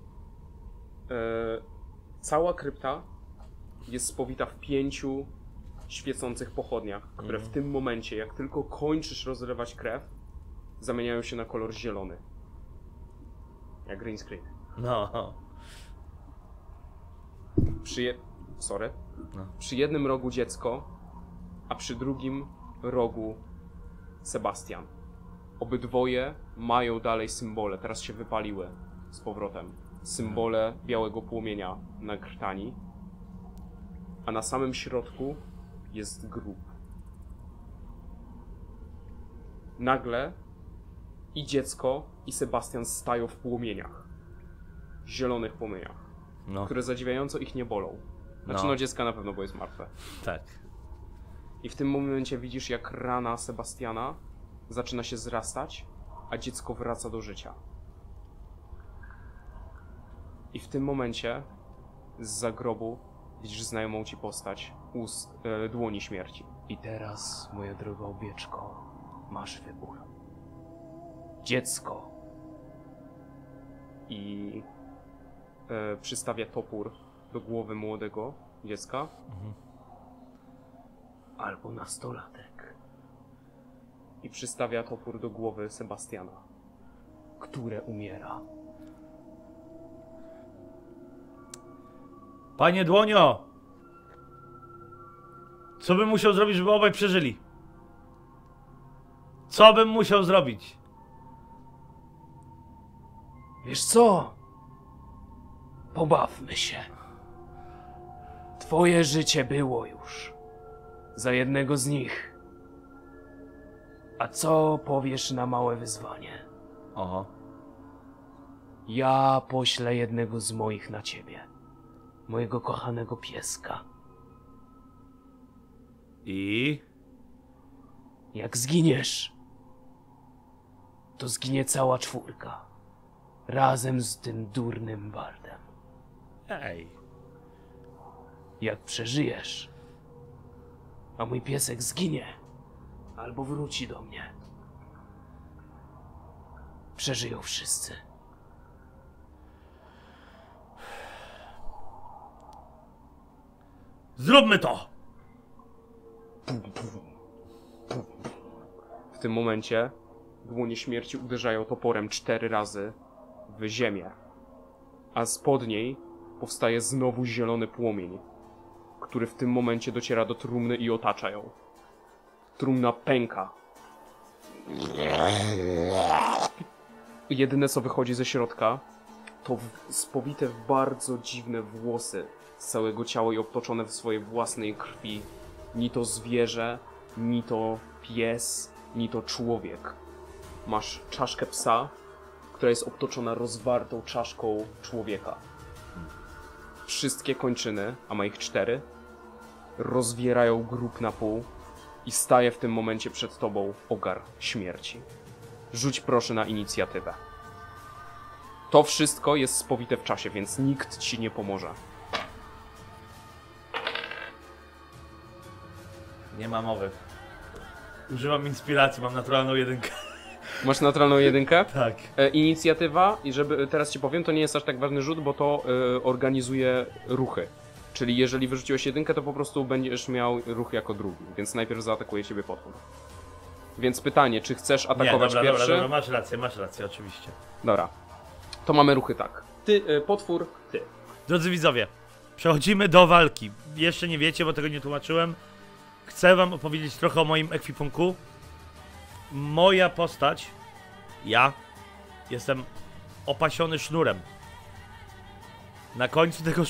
cała krypta jest spowita w 5 świecących pochodniach, które w tym momencie, jak tylko kończysz rozlewać krew, zamieniają się na kolor zielony. Jak green screen. No. Przy jednym rogu dziecko, a przy drugim rogu Sebastian. Obydwoje mają dalej symbole, teraz się wypaliły z powrotem. Symbole białego płomienia na krtani. A na samym środku jest grób. Nagle i dziecko, i Sebastian stają w płomieniach. Zielonych płomieniach. No. Które zadziwiająco ich nie bolą. Znaczy no dziecka na pewno, bo jest martwe. Tak. I w tym momencie widzisz, jak rana Sebastiana zaczyna się zrastać, a dziecko wraca do życia. I w tym momencie zza grobu widzisz znajomą ci postać Dłoni Śmierci. I teraz, moja droga owieczko, masz wybór. Dziecko. I przystawia topór do głowy młodego dziecka. Albo nastolatek. I przystawia topór do głowy Sebastiana, które umiera. Panie Dłonio! Co bym musiał zrobić, żeby obaj przeżyli? Co bym musiał zrobić? Wiesz co? Pobawmy się. Twoje życie było już za jednego z nich. A co powiesz na małe wyzwanie? Aha. Ja poślę jednego z moich na ciebie. Mojego kochanego pieska. I? Jak zginiesz, to zginie cała 4. Razem z tym durnym bardem. Ej. Jak przeżyjesz, a mój piesek zginie, albo wróci do mnie, przeżyją wszyscy. Zróbmy to! W tym momencie Dłonie Śmierci uderzają toporem 4 razy w ziemię, a spod niej powstaje znowu zielony płomień, który w tym momencie dociera do trumny i otacza ją. Trumna pęka. Jedyne, co wychodzi ze środka, to spowite w bardzo dziwne włosy z całego ciała i obtoczone w swojej własnej krwi. Ni to zwierzę, ni to pies, ni to człowiek. Masz czaszkę psa, która jest obtoczona rozwartą czaszką człowieka. Wszystkie kończyny, a ma ich 4, rozwierają grób na pół i staje w tym momencie przed tobą ogar śmierci. Rzuć proszę na inicjatywę. To wszystko jest spowite w czasie, więc nikt ci nie pomoże. Nie ma mowy. Używam inspiracji, mam naturalną 1. Masz naturalną 1? Tak. Inicjatywa, i żeby teraz ci powiem, to nie jest aż tak ważny rzut, bo to organizuje ruchy. Czyli jeżeli wyrzuciłeś 1, to po prostu będziesz miał ruch jako drugi, więc najpierw zaatakuje ciebie potwór. Więc pytanie, czy chcesz atakować pierwszy? Dobra, masz rację, oczywiście. Dobra. To mamy ruchy tak. potwór ty. Drodzy widzowie, przechodzimy do walki. Jeszcze nie wiecie, bo tego nie tłumaczyłem. Chcę wam opowiedzieć trochę o moim ekwipunku. Moja postać, ja, jestem opasiony sznurem. Na końcu tego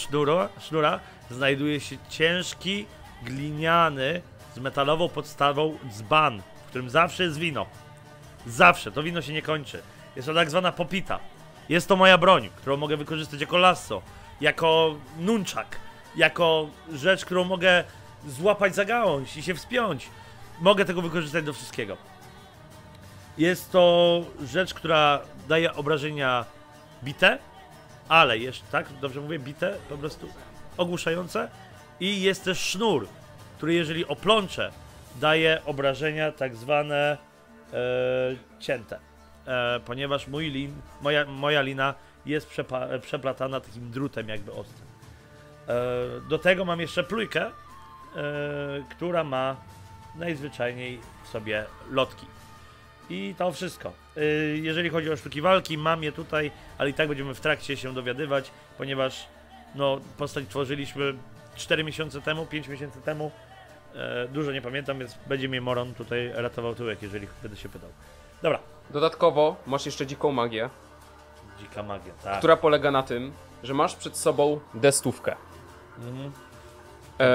sznura znajduje się ciężki, gliniany, z metalową podstawą dzban, w którym zawsze jest wino. Zawsze, to wino się nie kończy. Jest to tak zwana popita. Jest to moja broń, którą mogę wykorzystać jako lasso, jako nunczak, jako rzecz, którą mogę złapać za gałąź i się wspiąć. Mogę tego wykorzystać do wszystkiego. Jest to rzecz, która daje obrażenia bite, ale jeszcze, tak? Dobrze mówię? Bite? Po prostu ogłuszające. I jest też sznur, który jeżeli oplączę, daje obrażenia tak zwane cięte. Ponieważ moja lina jest przeplatana takim drutem jakby ostrym. Do tego mam jeszcze plujkę, która ma najzwyczajniej w sobie lotki. I to wszystko. Jeżeli chodzi o sztuki walki, mam je tutaj, ale i tak będziemy w trakcie się dowiadywać, ponieważ no, postać tworzyliśmy 4 miesiące temu, 5 miesięcy temu. Dużo nie pamiętam, więc będzie mi Mor3-0n tutaj ratował tyłek, jeżeli będę się pytał. Dobra. Dodatkowo masz jeszcze dziką magię. Dzika magia, tak. Która polega na tym, że masz przed sobą destówkę. Mhm.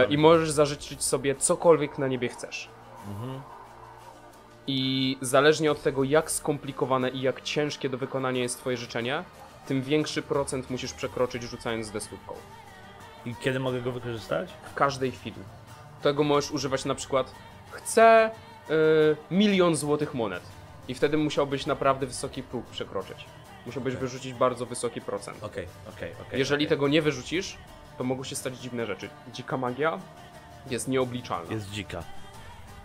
I możesz zażyczyć sobie cokolwiek na niebie chcesz. Mhm. I zależnie od tego, jak skomplikowane i jak ciężkie do wykonania jest twoje życzenie, tym większy procent musisz przekroczyć, rzucając z destówką. I kiedy mogę go wykorzystać? W każdej chwili. Tego możesz używać na przykład chcę 1 000 000 złotych monet. I wtedy musiałbyś naprawdę wysoki próg przekroczyć. Musiałbyś wyrzucić bardzo wysoki procent. Jeżeli tego nie wyrzucisz, to mogą się stać dziwne rzeczy. Dzika magia jest nieobliczalna. Jest dzika.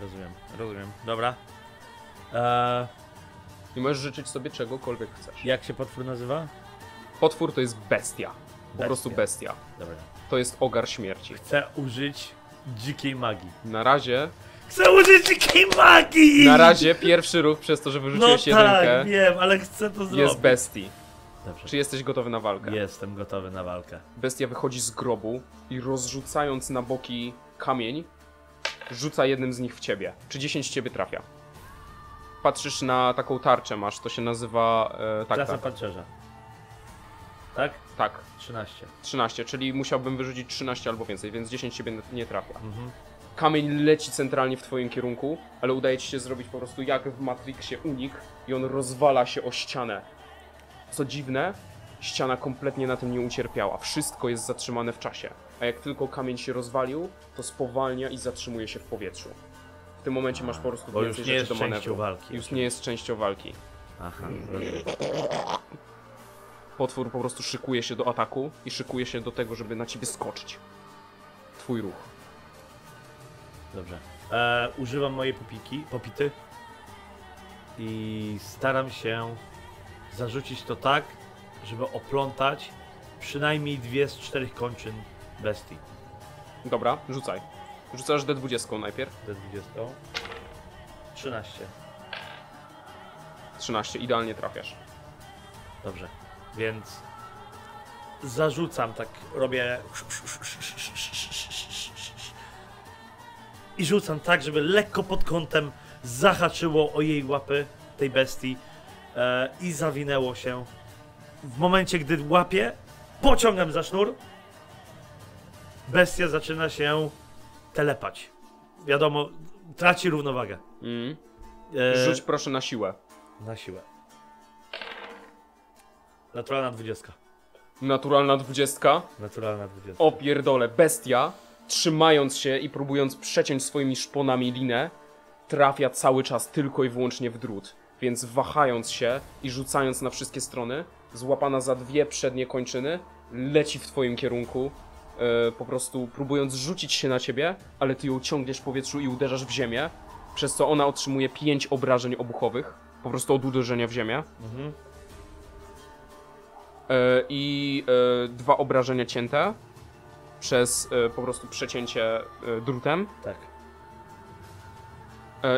Rozumiem, rozumiem. Dobra. I możesz życzyć sobie czegokolwiek chcesz. Jak się potwór nazywa? Potwór to jest bestia. Po prostu bestia. Dobra. To jest ogar śmierci. Chcę użyć dzikiej magii. Na razie... Chcę użyć dzikiej magii! Na razie pierwszy ruch przez to, że wyrzuciłeś jedynkę. Tak, wiem, ale chcę to zrobić. Jest bestii. Dobrze. Czy jesteś gotowy na walkę? Jestem gotowy na walkę. Bestia wychodzi z grobu i rozrzucając na boki kamień, rzuca jednym z nich w ciebie. Czy 10 ciebie trafia? Patrzysz na taką tarczę masz, to się nazywa... klasa pancerza. Tak? Tak. 13. 13, czyli musiałbym wyrzucić 13 albo więcej, więc 10 ciebie nie trafia. Mhm. Kamień leci centralnie w twoim kierunku, ale udaje ci się zrobić po prostu jak w Matrixie unik i on rozwala się o ścianę. Co dziwne, ściana kompletnie na tym nie ucierpiała. Wszystko jest zatrzymane w czasie. A jak tylko kamień się rozwalił, to spowalnia i zatrzymuje się w powietrzu. W tym momencie masz po prostu więcej rzeczy do manewru. Już nie jest częścią walki. Aha. Potwór po prostu szykuje się do ataku i szykuje się do tego, żeby na ciebie skoczyć. Twój ruch. Dobrze. Używam mojej popity i staram się zarzucić to tak, żeby oplątać przynajmniej 2 z 4 kończyn bestii. Dobra, rzucaj. Rzucasz D20 najpierw. D20. 13. 13, idealnie trafiasz. Dobrze, więc zarzucam, tak robię i rzucam tak, żeby lekko pod kątem zahaczyło o jej łapy tej bestii i zawinęło się. W momencie, gdy łapię, pociągam za sznur, bestia zaczyna się telepać. Wiadomo, traci równowagę. Mm. Rzuć proszę na siłę. Na siłę. Naturalna 20. Naturalna 20? Naturalna 20. O pierdole, bestia, trzymając się i próbując przeciąć swoimi szponami linę, trafia cały czas tylko i wyłącznie w drut. Więc wahając się i rzucając na wszystkie strony, złapana za 2 przednie kończyny, leci w twoim kierunku, po prostu próbując rzucić się na ciebie, ale ty ją ciągniesz w powietrzu i uderzasz w ziemię, przez co ona otrzymuje 5 obrażeń obuchowych, po prostu od uderzenia w ziemię. Mhm. I 2 obrażenia cięte przez po prostu przecięcie drutem. Tak.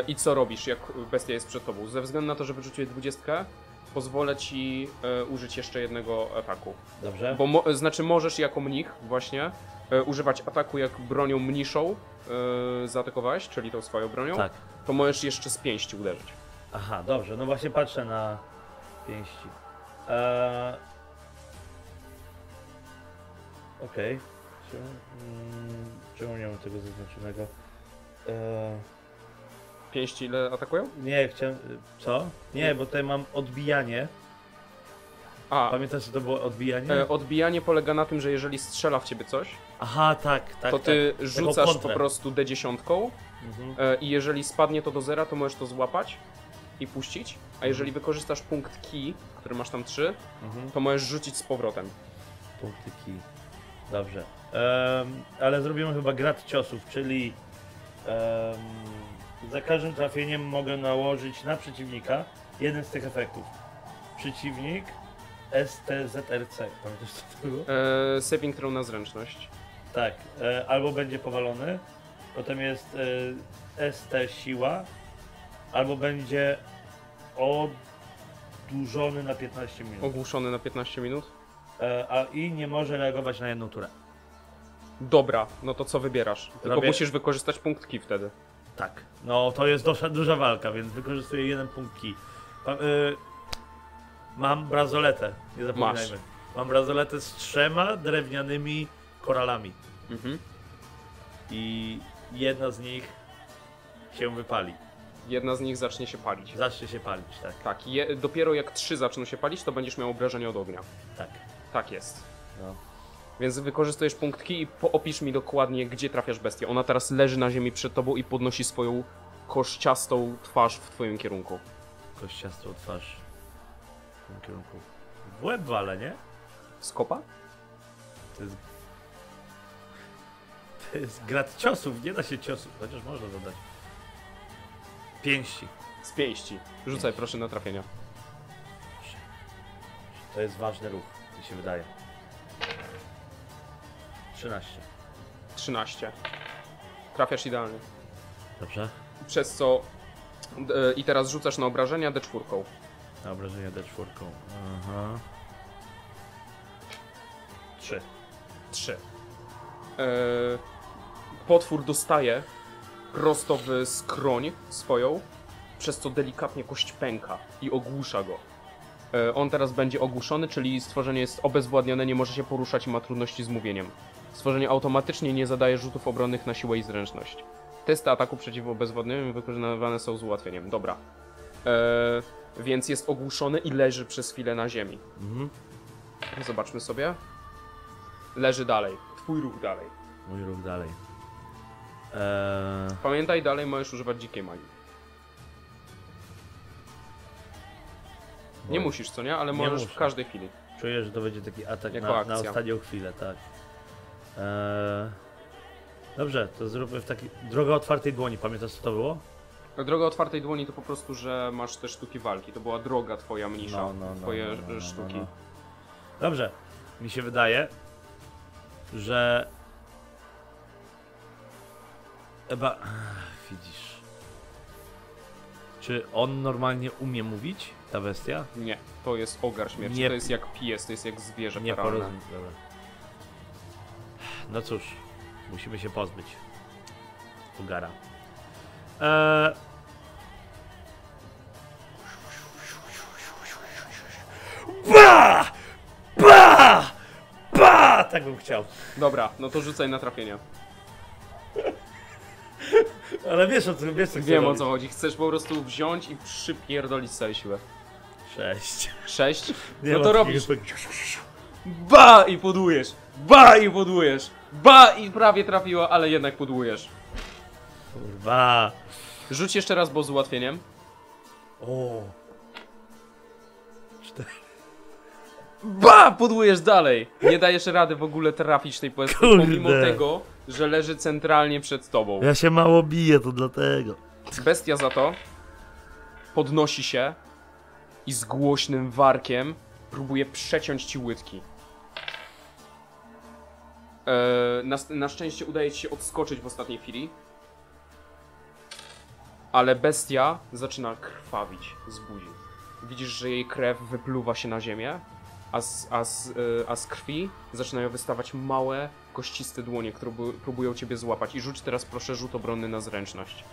I co robisz, jak bestia jest przed tobą? Ze względu na to, że wyrzuciłeś 20, pozwolę ci użyć jeszcze jednego ataku. Dobrze. Bo możesz jako mnich właśnie używać ataku jak bronią mniejszą zaatakowałeś, czyli tą swoją bronią. Tak. To możesz jeszcze z pięści uderzyć. Aha, dobrze, no właśnie patrzę na pięści. Okej. Czemu nie mam tego zaznaczonego? Pięści ile atakują? Nie, chciałem... Co? Nie, bo tutaj mam odbijanie. A. Pamiętasz, że to było odbijanie? Odbijanie polega na tym, że jeżeli strzela w ciebie coś... Aha, tak, tak, to ty tak. Rzucasz po prostu D10 i jeżeli spadnie to do zera, to możesz to złapać i puścić. A jeżeli wykorzystasz punkt ki, który masz tam 3, to możesz rzucić z powrotem. Punkty ki. Dobrze. Ale zrobimy chyba grad ciosów, czyli... za każdym trafieniem mogę nałożyć na przeciwnika jeden z tych efektów. Przeciwnik STZRC. Pamiętasz co to było? Saving throw na zręczność. Tak, albo będzie powalony, potem jest ST siła, albo będzie odurzony na 15 minut. Ogłuszony na 15 minut. I nie może reagować na jedną turę. Dobra, no to co wybierasz? Tylko musisz wykorzystać punkt ki wtedy. Tak, no to jest duża walka, więc wykorzystuję jeden punkt ki. Mam brazoletę, nie zapominajmy. Mam brazoletę z 3 drewnianymi koralami. I jedna z nich się wypali. Jedna z nich zacznie się palić. Zacznie się palić, tak. Tak, dopiero jak 3 zaczną się palić, to będziesz miał obrażenie od ognia. Tak. Tak jest. No. Więc wykorzystujesz punkt ki i opisz mi dokładnie, gdzie trafiasz bestię. Ona teraz leży na ziemi przed tobą i podnosi swoją kościastą twarz w twoim kierunku. Kościastą twarz w twoim kierunku. W łeb wale, nie? Skopa? To jest grad ciosów, nie da się ciosów, chociaż można dodać. Pięści. Z pięści. Rzucaj proszę na trafienia. To jest ważny ruch, mi się wydaje. 13. 13. Trafiasz idealnie. Dobrze. Przez co... I teraz rzucasz na obrażenia D4. Na obrażenia D4. Aha. 3. Potwór dostaje prosto w skroń swoją, przez co delikatnie kość pęka i ogłusza go. On teraz będzie ogłuszony, czyli stworzenie jest obezwładnione, nie może się poruszać i ma trudności z mówieniem. Stworzenie automatycznie nie zadaje rzutów obronnych na siłę i zręczność. Testy ataku przeciw obezwładnieniu wykonywane są z ułatwieniem. Dobra. Więc jest ogłuszony i leży przez chwilę na ziemi. Zobaczmy sobie. Leży dalej. Twój ruch dalej. Mój ruch dalej. Pamiętaj, dalej możesz używać dzikiej magii. Nie musisz, co nie? Ale możesz w każdej chwili. Czuję, że to będzie taki atak na ostatnią chwilę, tak. Dobrze, to zróbmy w takiej... Droga otwartej dłoni, pamiętasz co to było? Droga otwartej dłoni to po prostu, że masz te sztuki walki. To była droga twoja mniejsza, twoje sztuki. Dobrze, mi się wydaje, że... Chyba... Widzisz... Czy on normalnie umie mówić? Ta bestia? Nie, to jest ogar śmierci, to jest jak pies, to jest jak zwierzę karalne. No cóż, musimy się pozbyć ogara. Ba! Tak bym chciał. Dobra, no to rzucaj na trafienia. Ale wiesz, co chcesz. Wiem o co chodzi. Chcesz po prostu wziąć i przypierdolić z całej siły. 6. No to robisz. Ba! I podujesz. Ba! I podujesz. Ba! I prawie trafiła, ale jednak podujesz. Kurwa. Rzuć jeszcze raz, bo z ułatwieniem. O. 4. Ba! Podujesz dalej. Nie dajesz rady w ogóle trafić tej poezji, pomimo tego, że leży centralnie przed tobą. Ja się mało biję, to dlatego. Bestia za to podnosi się i z głośnym warkiem próbuje przeciąć ci łydki. Na szczęście udaje ci się odskoczyć w ostatniej chwili. Ale bestia zaczyna krwawić z buzi. Widzisz, że jej krew wypluwa się na ziemię, a z krwi zaczynają wystawać małe, kościste dłonie, które próbują ciebie złapać. I rzuć teraz proszę rzut obronny na zręczność.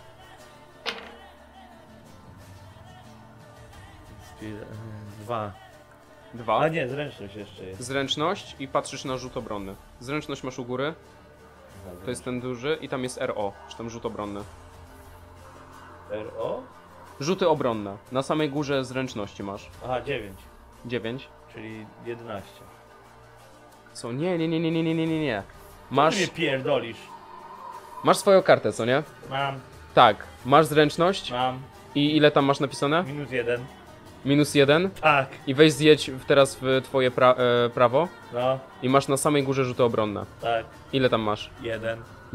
Dwa. A nie, zręczność jeszcze jest. Zręczność i patrzysz na rzut obronny. Zręczność masz u góry. To jest ten duży i tam jest RO, czy tam rzut obronny. RO? Rzuty obronne. Na samej górze zręczności masz. Aha, 9. 9. Czyli 11. Co? Nie. Masz... Ty mnie pierdolisz. Masz swoją kartę, co nie? Mam. Tak. Masz zręczność? Mam. I ile tam masz napisane? -1. -1? Tak. I weź zjedź teraz w twoje prawo. No. I masz na samej górze rzuty obronne. Tak. Ile tam masz?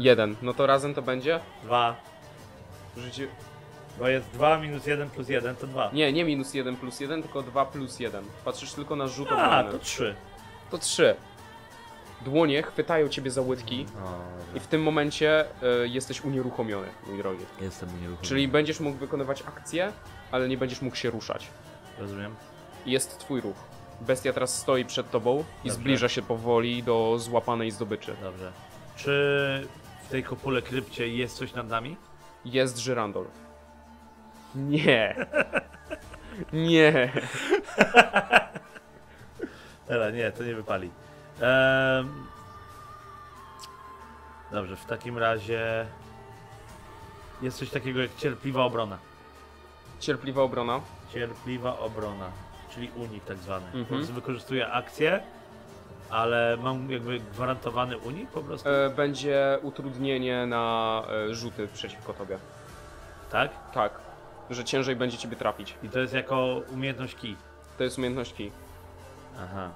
1. No to razem to będzie? 2. Rzuci... Bo jest 2 - 1 + 1 to 2. Nie, -1 + 1, tylko 2 + 1. Patrzysz tylko na rzut obronny. To 3. To 3. Dłonie chwytają ciebie za łydki i w tym momencie jesteś unieruchomiony, mój drogi. Jestem unieruchomiony. Czyli będziesz mógł wykonywać akcję, ale nie będziesz mógł się ruszać. Rozumiem. Jest twój ruch. Bestia teraz stoi przed tobą i zbliża się powoli do złapanej zdobyczy. Dobrze. Czy w tej kopule krypcie jest coś nad nami? Jest żyrandol. Nie. Nie. Dobra, nie, to nie wypali. Dobrze, w takim razie jest coś takiego jak cierpliwa obrona. Cierpliwa obrona? Cierpliwa obrona, czyli unik tak zwany. Wykorzystuje akcję, ale mam jakby gwarantowany unik po prostu? Będzie utrudnienie na rzuty przeciwko tobie. Tak? Tak, że ciężej będzie ciebie trafić. I to jest jako umiejętność kij? To jest umiejętność kij. Aha.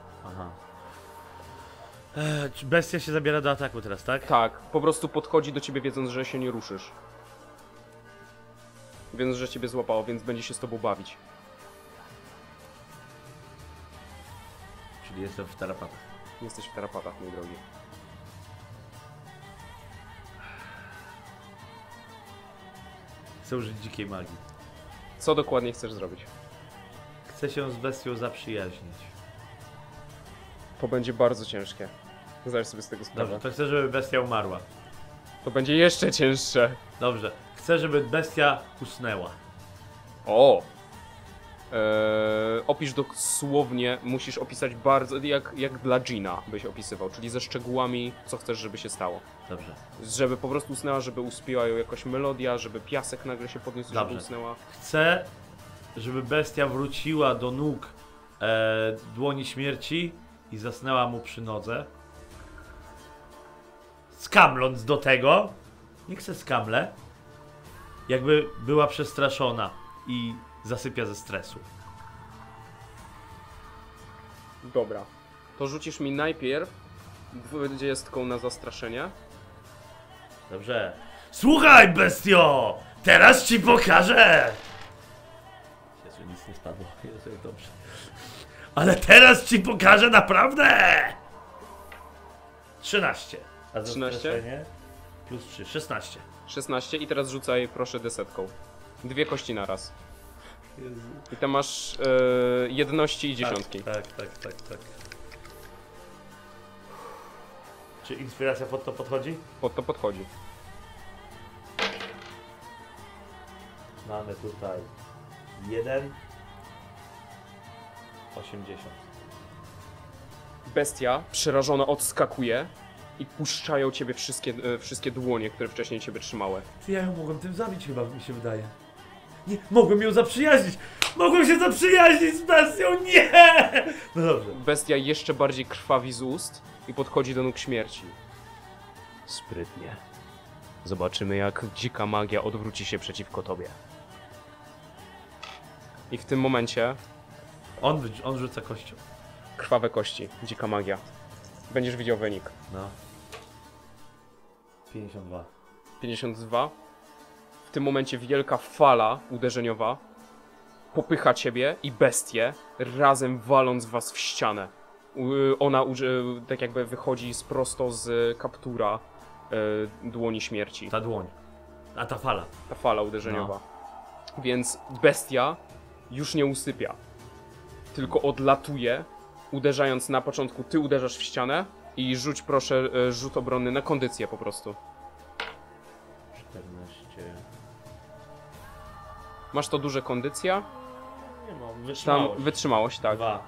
Bestia się zabiera do ataku teraz, tak? Tak, po prostu podchodzi do ciebie wiedząc, że się nie ruszysz. Wiedząc, że ciebie złapało, więc będzie się z tobą bawić. Czyli jestem w tarapatach. Jesteś w tarapatach, mój drogi. Chcę użyć dzikiej magii. Co dokładnie chcesz zrobić? Chcę się z bestią zaprzyjaźnić. To będzie bardzo ciężkie. Zdajesz sobie z tego sprawę. Dobrze, to chcę, żeby bestia umarła. To będzie jeszcze cięższe. Dobrze, chcę, żeby bestia usnęła. O! Opisz dosłownie, musisz opisać bardzo, jak dla Gina byś opisywał, czyli ze szczegółami, co chcesz, żeby się stało. Dobrze. Żeby po prostu usnęła, żeby uspiła ją jakaś melodia, żeby piasek nagle się podniósł, żeby usnęła. Chcę, żeby bestia wróciła do nóg Dłoni Śmierci i zasnęła mu przy nodze. Skamląc do tego, niech se skamle, jakby była przestraszona i zasypia ze stresu. Dobra, to rzucisz mi najpierw 20 na zastraszenie. Dobrze. Słuchaj, bestio! Teraz ci pokażę! Jezu, nic nie spadło. Jezu, dobrze. Ale teraz ci pokażę naprawdę! 13. A 13? Plus 3, 16. 16 i teraz rzucaj proszę desetką. Dwie kości na raz. Jezu. I tam masz jedności i dziesiątki. Tak. Czy inspiracja pod to podchodzi? Pod to podchodzi. Mamy tutaj 1, 80. Bestia przerażona odskakuje i puszczają ciebie wszystkie dłonie, które wcześniej ciebie trzymały. Ty, ja ją mogłem tym zabić chyba, mi się wydaje. Nie, mogłem ją zaprzyjaźnić! Mogłem się zaprzyjaźnić z bestią, nie! No dobrze. Bestia jeszcze bardziej krwawi z ust i podchodzi do nóg śmierci. Sprytnie. Zobaczymy, jak dzika magia odwróci się przeciwko tobie. I w tym momencie... On rzuca kością. Krwawe kości, dzika magia. Będziesz widział wynik. No. 52. 52? W tym momencie wielka fala uderzeniowa popycha ciebie i bestię, razem waląc was w ścianę. Ona tak jakby wychodzi prosto z kaptura Dłoni Śmierci. Ta dłoń. A ta fala. Ta fala uderzeniowa. No. Więc bestia już nie usypia. tylko odlatuje, uderzając na początku, ty uderzasz w ścianę i rzuć proszę rzut obronny na kondycję po prostu. 14. Masz to duże kondycja? Nie mam, wytrzymałość. Tam wytrzymałość, tak. 2,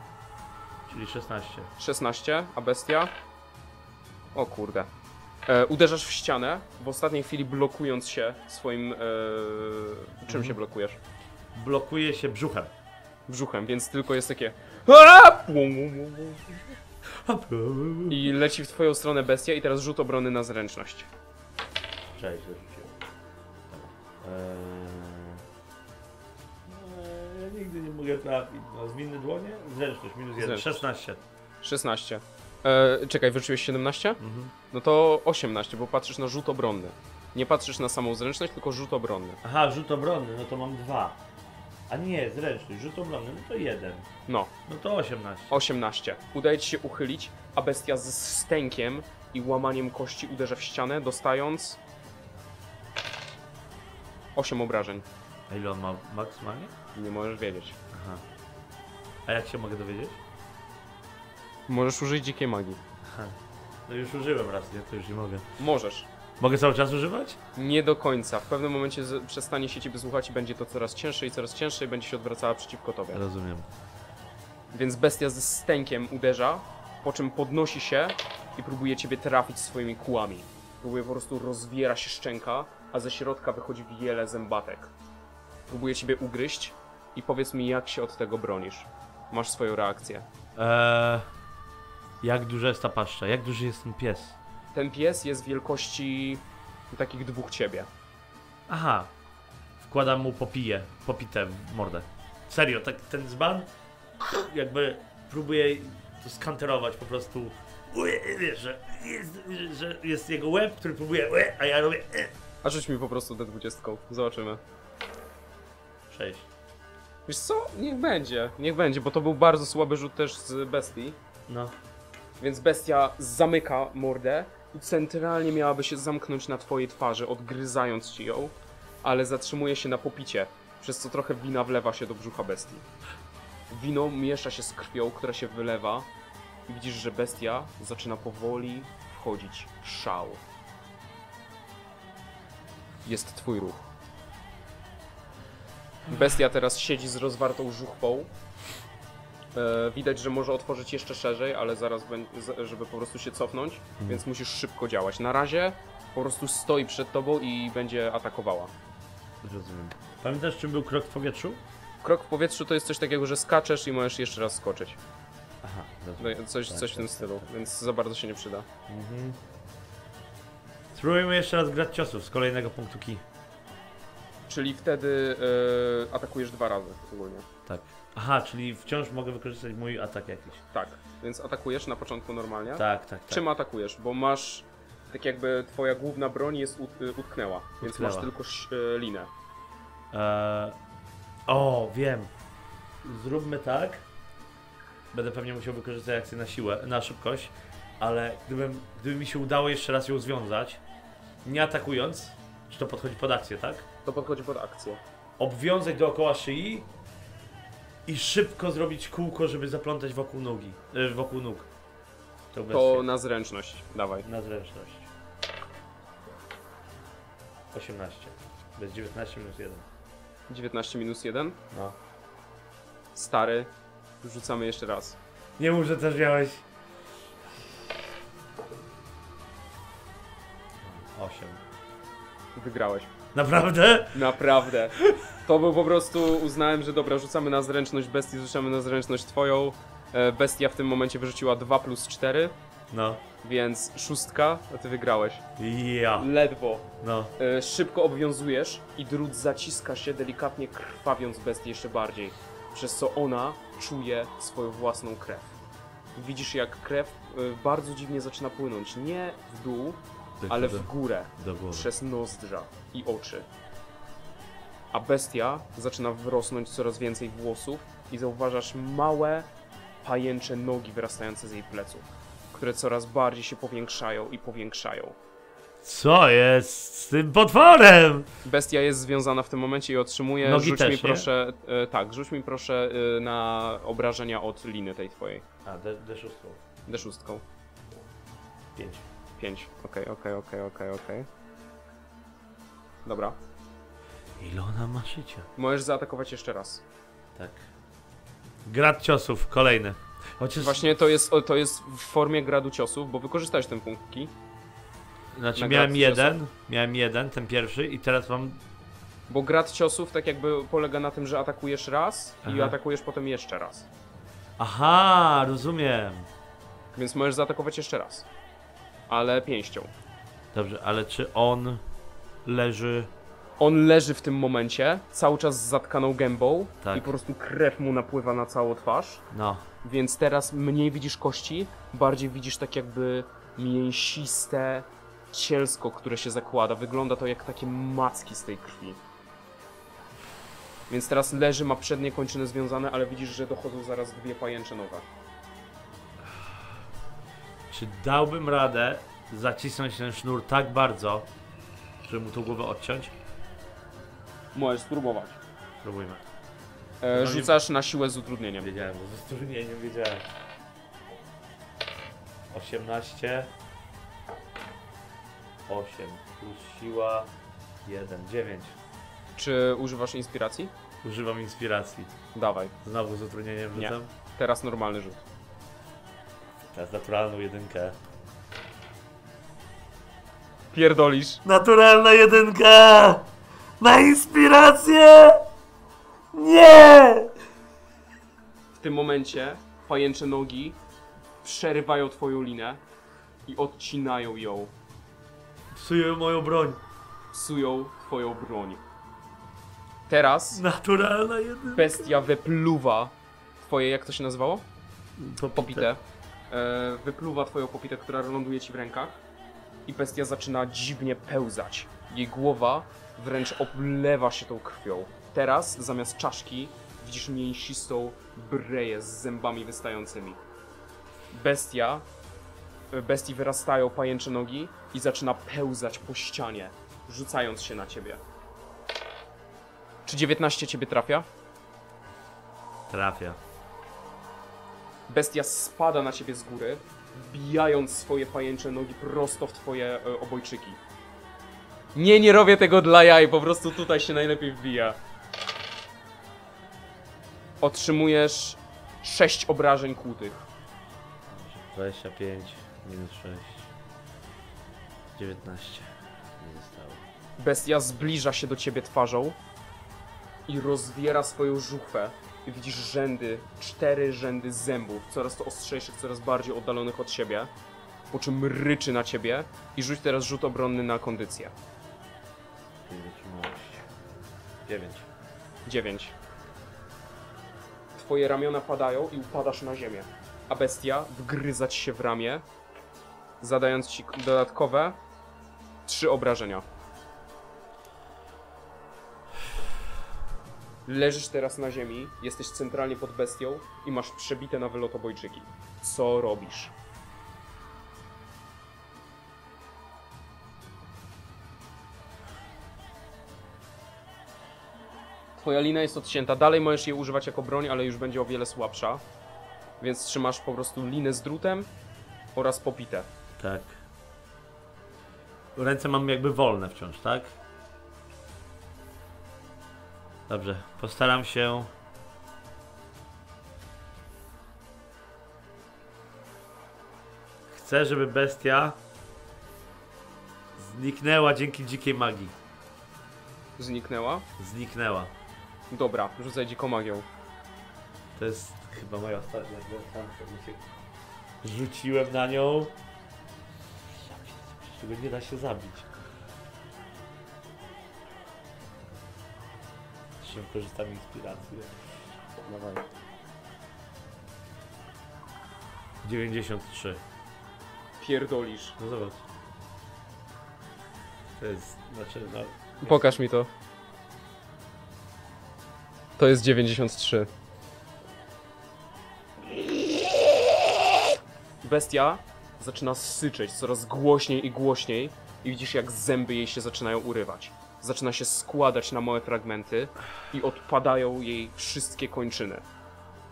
czyli 16. 16, a bestia? O kurde. Uderzasz w ścianę, w ostatniej chwili blokując się swoim... czym się blokujesz? Blokuje się brzuchem. Brzuchem, więc tylko jest takie... I leci w twoją stronę bestia i teraz rzut obrony na zręczność. Cześć, zarzuciłem. Ja nigdy nie mogę trafić. No, zmienny dłonie? Zręczność, minus 1. 16. 16. Czekaj, wyrzuciłeś 17? Mhm. No to 18, bo patrzysz na rzut obronny. Nie patrzysz na samą zręczność, tylko rzut obronny. Aha, rzut obronny, no to mam 2. A nie, zręczność, rzut obronny, no to 1. No. No to 18. 18. Udaje ci się uchylić, a bestia z stękiem i łamaniem kości uderza w ścianę, dostając... 8 obrażeń. A ile on ma maksymalnie? Nie możesz wiedzieć. Aha. A jak się mogę dowiedzieć? Możesz użyć dzikiej magii. Aha. No już użyłem raz, nie? To już nie mogę. Możesz. Mogę cały czas używać? Nie do końca. W pewnym momencie przestanie się ciebie słuchać i będzie to coraz cięższe i będzie się odwracała przeciwko tobie. Rozumiem. Więc bestia ze stękiem uderza, po czym podnosi się i próbuje ciebie trafić swoimi kłami. Próbuje po prostu rozwiera się szczęka, a ze środka wychodzi wiele zębatek. Próbuje ciebie ugryźć i powiedz mi, jak się od tego bronisz. Masz swoją reakcję. Jak duża jest ta paszcza? Jak duży jest ten pies? Ten pies jest wielkości takich dwóch ciebie. Aha. Wkładam mu popitę w mordę. Serio, tak ten dzban jakby próbuje to skanterować po prostu. Wiesz, że jest jego łeb, który próbuje, a ja robię. A rzuć mi po prostu D20, zobaczymy. 6. Wiesz co? Niech będzie, bo to był bardzo słaby rzut też z bestii. No. Więc bestia zamyka mordę i centralnie miałaby się zamknąć na twojej twarzy, odgryzając ci ją, ale zatrzymuje się na popicie, przez co trochę wina wlewa się do brzucha bestii. Wino miesza się z krwią, która się wylewa i widzisz, że bestia zaczyna powoli wchodzić w szał. Jest twój ruch. Bestia teraz siedzi z rozwartą żuchwą. Widać, że może otworzyć jeszcze szerzej, ale zaraz, żeby po prostu się cofnąć, więc musisz szybko działać. Na razie po prostu stoi przed tobą i będzie atakowała. Rozumiem. Pamiętasz, czym był krok w powietrzu? Krok w powietrzu to jest coś takiego, że skaczesz i możesz jeszcze raz skoczyć. Aha, rozumiem. Coś w tym stylu, więc za bardzo się nie przyda. Spróbujmy jeszcze raz grać ciosów z kolejnego punktu ki. Czyli wtedy atakujesz 2 razy ogólnie. Tak. Aha, czyli wciąż mogę wykorzystać mój atak jakiś. Tak, więc atakujesz na początku normalnie. Tak. Czym atakujesz? Bo masz, tak jakby twoja główna broń jest utknęła, więc masz tylko linę. O, wiem. Zróbmy tak. Będę pewnie musiał wykorzystać akcję na siłę, na szybkość, ale gdyby mi się udało jeszcze raz ją związać, nie atakując, czy to podchodzi pod akcję, tak? To podchodzi pod akcję. Obwiązać dookoła szyi i szybko zrobić kółko, żeby zaplątać wokół nóg. To na zręczność, dawaj. Na zręczność. 18. Bez 19 minus 1. 19 minus 1? No. Stary, rzucamy jeszcze raz. Nie mów, że też miałeś. 8. Wygrałeś. Naprawdę? Naprawdę. To był po prostu, uznałem, że dobra, rzucamy na zręczność bestii, rzucamy na zręczność twoją. Bestia w tym momencie wyrzuciła 2 + 4. No. Więc 6, a ty wygrałeś. Ja. Ledwo. No. Szybko obwiązujesz i drut zaciska się, delikatnie krwawiąc bestię jeszcze bardziej. Przez co ona czuje swoją własną krew. Widzisz, jak krew bardzo dziwnie zaczyna płynąć. Nie w dół, ale w górę, przez nozdrza i oczy. A bestia zaczyna wrosnąć coraz więcej włosów i zauważasz małe, pajęcze nogi wyrastające z jej pleców, które coraz bardziej się powiększają i powiększają. Co jest z tym potworem? Bestia jest związana w tym momencie i otrzymuje... Nogi rzuć też, mi proszę, tak, rzuć mi proszę na obrażenia od liny tej twojej. A, D6. D6. 5. 5, okej. Dobra. Ile ona ma życia? Możesz zaatakować jeszcze raz. Tak. Grad ciosów, kolejny. Chociaż... Właśnie to jest w formie gradu ciosów, bo wykorzystałeś ten punkt ki. Znaczy miałem jeden, ten pierwszy i teraz mam... Bo grad ciosów tak jakby polega na tym, że atakujesz raz i atakujesz potem jeszcze raz. Aha, rozumiem. Więc możesz zaatakować jeszcze raz. Ale pięścią. Dobrze, ale czy on leży... On leży w tym momencie, cały czas z zatkaną gębą, tak. I po prostu krew mu napływa na całą twarz. No. Więc teraz mniej widzisz kości, bardziej widzisz tak jakby mięsiste cielsko, które się zakłada. Wygląda to jak takie macki z tej krwi. Więc teraz leży, ma przednie kończyny związane, ale widzisz, że dochodzą zaraz dwie pajęcze nowe. Czy dałbym radę zacisnąć ten sznur tak bardzo, żeby mu tą głowę odciąć? Możesz spróbować. Spróbujmy. Rzucasz na siłę z utrudnieniem. Wiedziałem, bo z utrudnieniem wiedziałem. 18. 8 plus siła 1, 9. Czy używasz inspiracji? Używam inspiracji. Dawaj. Znowu z utrudnieniem rzucam? Nie. Teraz normalny rzut. Teraz naturalną jedynkę. Pierdolisz. Naturalna jedynka! Na inspirację! Nie! W tym momencie pajęcze nogi przerywają twoją linę i odcinają ją. Psują moją broń. Psują twoją broń. Teraz... Naturalna jedynka. Bestia wypluwa twoje, jak to się nazywało? Popite. Wypluwa twoją popitę, która ląduje ci w rękach i bestia zaczyna dziwnie pełzać. Jej głowa wręcz oblewa się tą krwią. Teraz zamiast czaszki widzisz mięsistą breję z zębami wystającymi. Bestii wyrastają pajęcze nogi i zaczyna pełzać po ścianie, rzucając się na ciebie. Czy 19 ciebie trafia? Trafia. Bestia spada na ciebie z góry, wbijając swoje pajęcze nogi prosto w twoje obojczyki. Nie robię tego dla jaj, po prostu tutaj się najlepiej wbija. Otrzymujesz 6 obrażeń kłutych. 25 minus 6. 19. Nie zostało. Bestia zbliża się do ciebie twarzą i rozwiera swoją żuchwę. Widzisz rzędy, 4 rzędy zębów, coraz to ostrzejszych, coraz bardziej oddalonych od siebie. Po czym ryczy na ciebie i rzuć teraz rzut obronny na kondycję. 9. Twoje ramiona padają i upadasz na ziemię, a bestia wgryza ci się w ramię, zadając ci dodatkowe 3 obrażenia. Leżysz teraz na ziemi, jesteś centralnie pod bestią i masz przebite na wylot obojczyki. Co robisz? Twoja lina jest odcięta, dalej możesz jej używać jako broń, ale już będzie o wiele słabsza. Więc trzymasz po prostu linę z drutem oraz popitę. Tak. Ręce mam jakby wolne wciąż, tak? Dobrze, postaram się... Chcę, żeby bestia zniknęła dzięki dzikiej magii. Zniknęła? Zniknęła. Dobra, rzucaj dziką magią. To jest chyba moja ostatnia gra. Rzuciłem na nią. Tego nie da się zabić. Korzystam z inspiracji. 93. Pierdolisz. No zobacz. To jest... Znaczy, no, nie. Pokaż mi to. To jest 93. Bestia zaczyna syczeć coraz głośniej i głośniej, i widzisz, jak zęby jej się zaczynają urywać. Zaczyna się składać na małe fragmenty i odpadają jej wszystkie kończyny.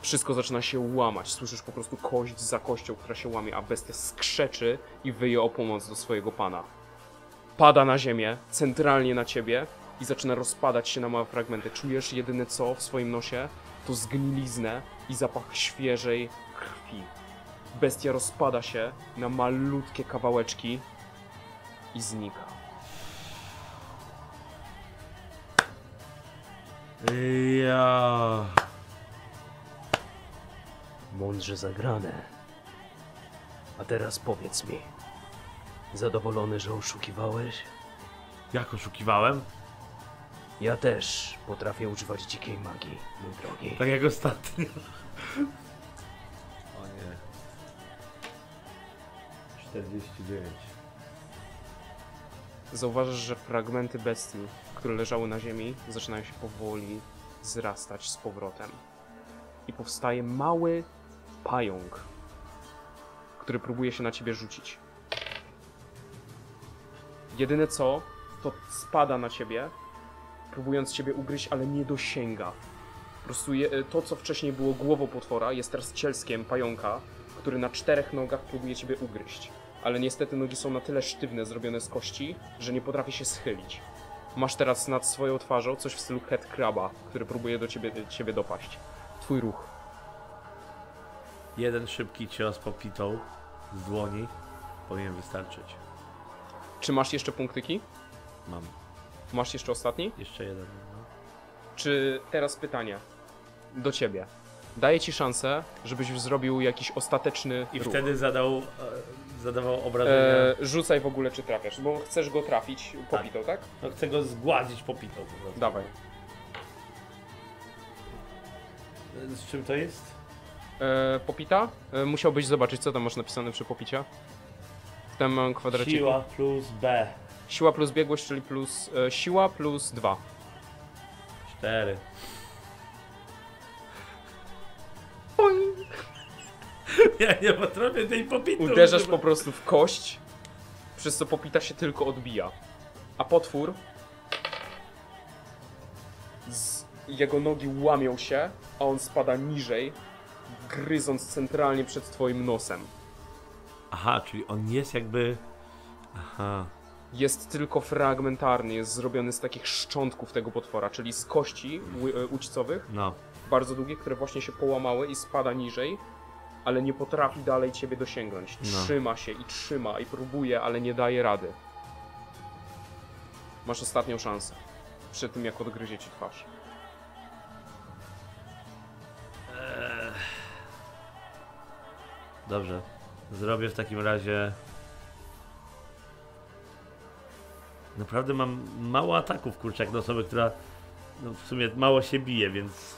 Wszystko zaczyna się łamać, słyszysz po prostu kość za kością, która się łamie, a bestia skrzeczy i wyje o pomoc do swojego pana. Pada na ziemię, centralnie na ciebie i zaczyna rozpadać się na małe fragmenty. Czujesz jedyne co w swoim nosie, to zgniliznę i zapach świeżej krwi. Bestia rozpada się na malutkie kawałeczki i znika. Ja... Mądrze zagrane. A teraz powiedz mi, zadowolony, że oszukiwałeś? Jak oszukiwałem? Ja też potrafię używać dzikiej magii, mój drogi. Tak jak ostatnio. O nie. 49. Zauważasz, że fragmenty bestii, które leżały na ziemi, zaczynają się powoli zrastać z powrotem. I powstaje mały pająk, który próbuje się na ciebie rzucić. Jedyne co, to spada na ciebie, próbując ciebie ugryźć, ale nie dosięga. Po prostu to, co wcześniej było głową potwora, jest teraz cielskiem pająka, który na czterech nogach próbuje ciebie ugryźć. Ale niestety nogi są na tyle sztywne, zrobione z kości, że nie potrafi się schylić. Masz teraz nad swoją twarzą coś w stylu headcraba, który próbuje do ciebie dopaść. Twój ruch. Jeden szybki cios po pitą z dłoni powinien wystarczyć. Czy masz jeszcze punktyki? Mam. Masz jeszcze ostatni? Jeszcze jeden. No. Czy teraz pytanie do ciebie. Daję ci szansę, żebyś zrobił jakiś ostateczny ruch. I wtedy zadawał obrażenia. Rzucaj w ogóle, czy trafiasz, bo chcesz go trafić popitą, tak? No chcę go zgładzić popitą po prostu. Dawaj. Z czym to jest? Popita? Musiałbyś zobaczyć, co tam masz napisane przy popicia. W tym małym kwadraciku. Siła plus B. Siła plus biegłość, czyli plus... siła plus 2. 4. Boing. Ja nie potrafię tej popity. Uderzasz po prostu w kość, przez co popita się tylko odbija. A potwór... Jego nogi łamią się, a on spada niżej, gryząc centralnie przed twoim nosem. Aha, czyli on jest jakby... Aha. Jest tylko fragmentarny, jest zrobiony z takich szczątków tego potwora, czyli z kości łódźcowych, no. Bardzo długich, które właśnie się połamały i spada niżej, ale nie potrafi dalej ciebie dosięgnąć. Trzyma się i trzyma i próbuje, ale nie daje rady. Masz ostatnią szansę, przed tym jak odgryzie ci twarz. Dobrze, zrobię w takim razie... Naprawdę mam mało ataków, kurczę, jak do osoby, która no, w sumie mało się bije, więc...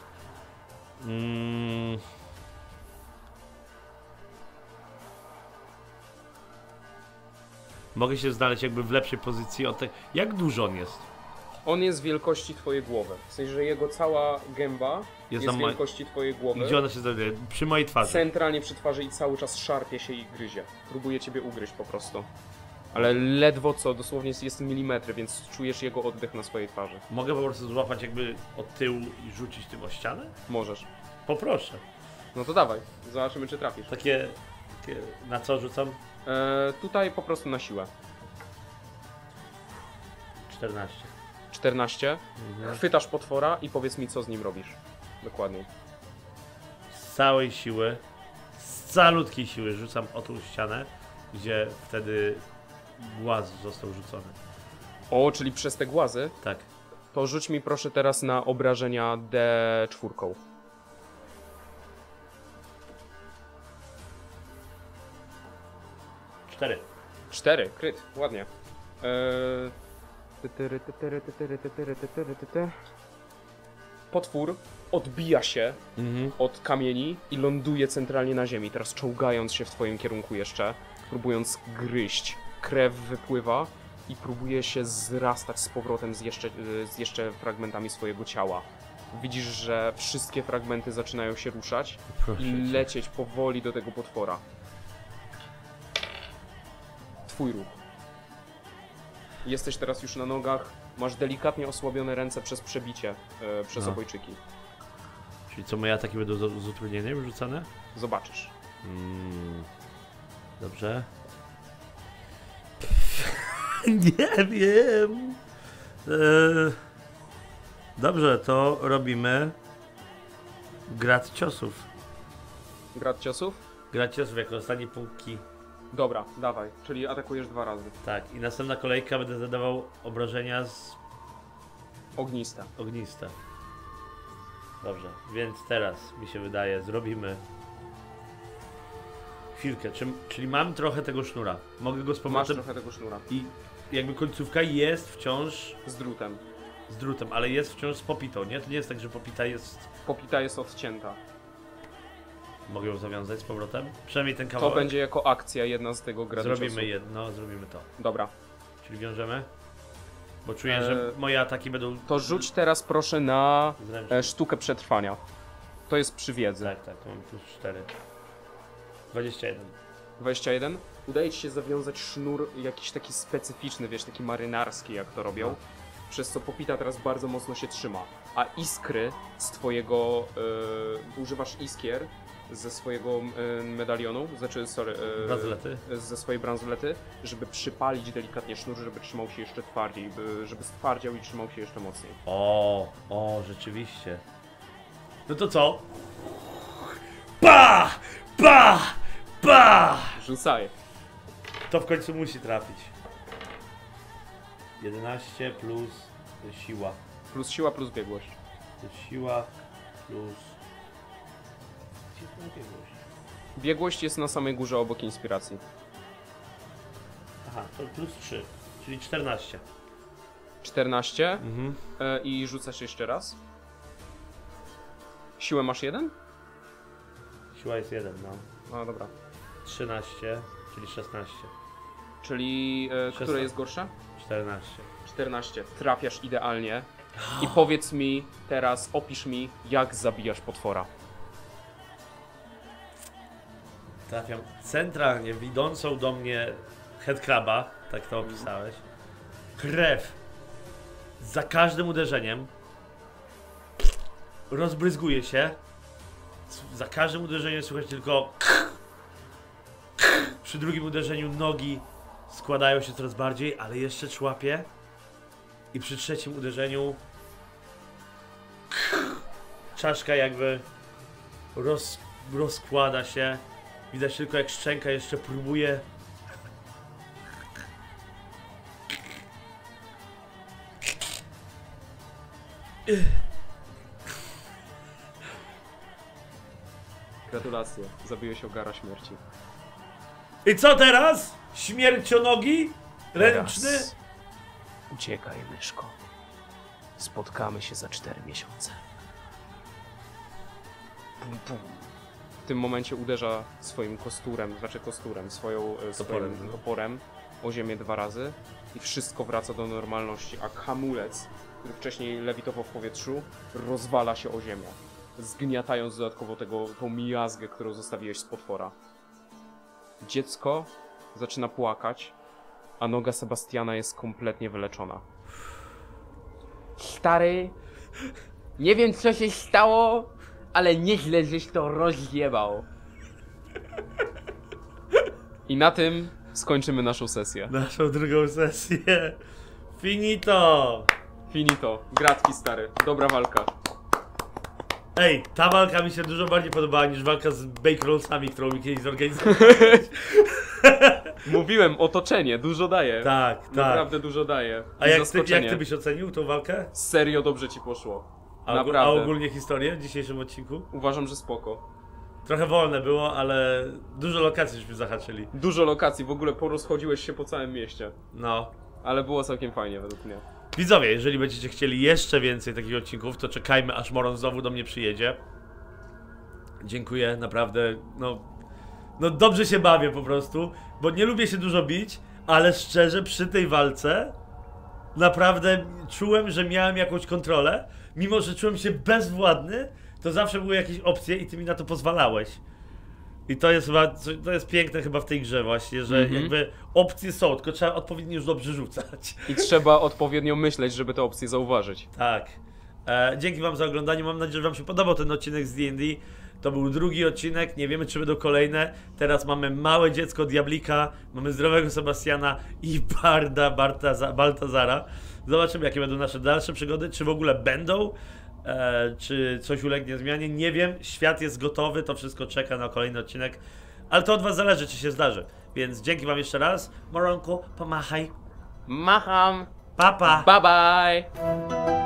Mogę się znaleźć jakby w lepszej pozycji od tego... Jak duży on jest? On jest wielkości twojej głowy. W sensie, że jego cała gęba jest wielkości twojej głowy. Gdzie ona się znajduje? Przy mojej twarzy. Centralnie przy twarzy i cały czas szarpie się i gryzie. Próbuje ciebie ugryźć po prostu. Ale ledwo co, dosłownie jest milimetry, więc czujesz jego oddech na swojej twarzy. Mogę po prostu złapać jakby od tyłu i rzucić tym o ścianę? Możesz. Poproszę. No to dawaj, zobaczymy czy trafisz. Takie na co rzucam? Tutaj po prostu na siłę. 14. 14. Mhm. Chwytasz potwora i powiedz mi co z nim robisz. Dokładnie. Z całej siły, z calutkiej siły rzucam o tą ścianę, gdzie wtedy... Głaz został rzucony. O, czyli przez te głazy? Tak. To rzuć mi proszę teraz na obrażenia D4. Cztery, kryt, ładnie. Potwór odbija się od kamieni i ląduje centralnie na ziemi, teraz czołgając się w twoim kierunku jeszcze, próbując gryźć. Krew wypływa i próbuje się zrastać z powrotem z jeszcze fragmentami swojego ciała. Widzisz, że wszystkie fragmenty zaczynają się ruszać i lecieć powoli do tego potwora. Twój ruch. Jesteś teraz już na nogach, masz delikatnie osłabione ręce przez przebicie, przez obojczyki. Czyli co, moje ataki będą z utrudnieniem rzucane? Zobaczysz. Dobrze. Nie wiem. Dobrze, to robimy grad ciosów. Grad ciosów? Grad ciosów jako ostatnie punkty. Dobra, dawaj, czyli atakujesz dwa razy. Tak, i następna kolejka będę zadawał obrażenia z... Ognista. Ognista. Dobrze, więc teraz mi się wydaje, zrobimy... Chwilkę, czyli mam trochę tego sznura. Mogę go z pomocą... Masz trochę tego sznura. I jakby końcówka jest wciąż... Z drutem. Z drutem, ale jest wciąż z popitą, nie? To nie jest tak, że popita jest... Popita jest odcięta. Mogę ją zawiązać z powrotem? Przynajmniej ten kawałek. To będzie jako akcja jedna z tego gradu. Zrobimy jedno, zrobimy to. Dobra. Czyli wiążemy? Bo czuję, że moje ataki będą... To rzuć teraz proszę na zręczny. Sztukę przetrwania. To jest przy wiedzy. Tak, tak, to mam plus 4. 21. 21? Udaje ci się zawiązać sznur jakiś taki specyficzny, wiesz, taki marynarski, jak to robią. Przez co popita teraz bardzo mocno się trzyma. A iskry z twojego... używasz iskier ze swojego medalionu, znaczy, sorry, ze swojej bransolety, żeby przypalić delikatnie sznur, żeby trzymał się jeszcze twardziej, żeby stwardział i trzymał się jeszcze mocniej. O, rzeczywiście. No to co? Pa! Pa! Pa! Rzucaj. To w końcu musi trafić. 11 plus siła. Plus siła, plus biegłość. Plus siła, plus... Biegłość. Biegłość jest na samej górze obok inspiracji. Aha, to plus 3, czyli 14. 14? Mhm. I rzucasz jeszcze raz. Siłę masz 1? Siła jest 1, no. A, dobra. 13, czyli 16. Czyli 16. Które jest gorsze? 14. 14. Trafiasz idealnie. I powiedz mi teraz, opisz mi, jak zabijasz potwora. Trafiam centralnie, w idącą do mnie headcraba, tak to opisałeś. Krew za każdym uderzeniem rozbryzguje się. Za każdym uderzeniem słychać tylko przy drugim uderzeniu nogi składają się coraz bardziej, ale jeszcze człapie. I przy trzecim uderzeniu czaszka jakby rozkłada się. Widać tylko, jak szczęka jeszcze próbuje Gratulacje, zabiłeś ogara śmierci. I co teraz? Śmiercionogi? Ręczny? Teraz uciekaj, myszko. Spotkamy się za 4 miesiące. Pum, pum. W tym momencie uderza swoim kosturem, znaczy kosturem, swoim toporem o ziemię 2 razy i wszystko wraca do normalności, a hamulec, który wcześniej lewitował w powietrzu, rozwala się o ziemię, zgniatając dodatkowo tą miazgę, którą zostawiłeś z potwora. Dziecko zaczyna płakać, a noga Sebastiana jest kompletnie wyleczona. Stary, nie wiem co się stało, ale nieźle żeś to rozjebał. I na tym skończymy naszą sesję. Naszą drugą sesję. Finito! Finito. Gratki, stary. Dobra walka. Ej, ta walka mi się dużo bardziej podobała niż walka z Bake Rollsami, którą mi kiedyś zorganizowałem. Mówiłem, otoczenie dużo daje. Tak, tak. Naprawdę dużo daje. A jak ty byś ocenił tą walkę? Serio dobrze ci poszło. A ogólnie historię w dzisiejszym odcinku? Uważam, że spoko. Trochę wolne było, ale dużo lokacji żeśmy zahaczyli. Dużo lokacji, w ogóle porozchodziłeś się po całym mieście. No. Ale było całkiem fajnie według mnie. Widzowie, jeżeli będziecie chcieli jeszcze więcej takich odcinków, to czekajmy aż Mor3-0n znowu do mnie przyjedzie. Dziękuję, naprawdę, no dobrze się bawię po prostu, bo nie lubię się dużo bić, ale szczerze przy tej walce naprawdę czułem, że miałem jakąś kontrolę. Mimo że czułem się bezwładny, to zawsze były jakieś opcje i ty mi na to pozwalałeś. I to jest chyba, to jest piękne chyba w tej grze właśnie, że jakby opcje są, tylko trzeba odpowiednio już dobrze rzucać. I trzeba odpowiednio myśleć, żeby te opcje zauważyć. Tak. Dzięki wam za oglądanie, mam nadzieję, że wam się podobał ten odcinek z D&D. To był drugi odcinek, nie wiemy czy będą kolejne. Teraz mamy małe dziecko Diablika, mamy zdrowego Sebastiana i barda Baltazara. Zobaczymy jakie będą nasze dalsze przygody, czy w ogóle będą. Czy coś ulegnie zmianie? Nie wiem, świat jest gotowy, to wszystko czeka na kolejny odcinek, ale to od was zależy, czy się zdarzy. Więc dzięki wam jeszcze raz. Moronku, pomachaj. Macham. Papa. Bye bye.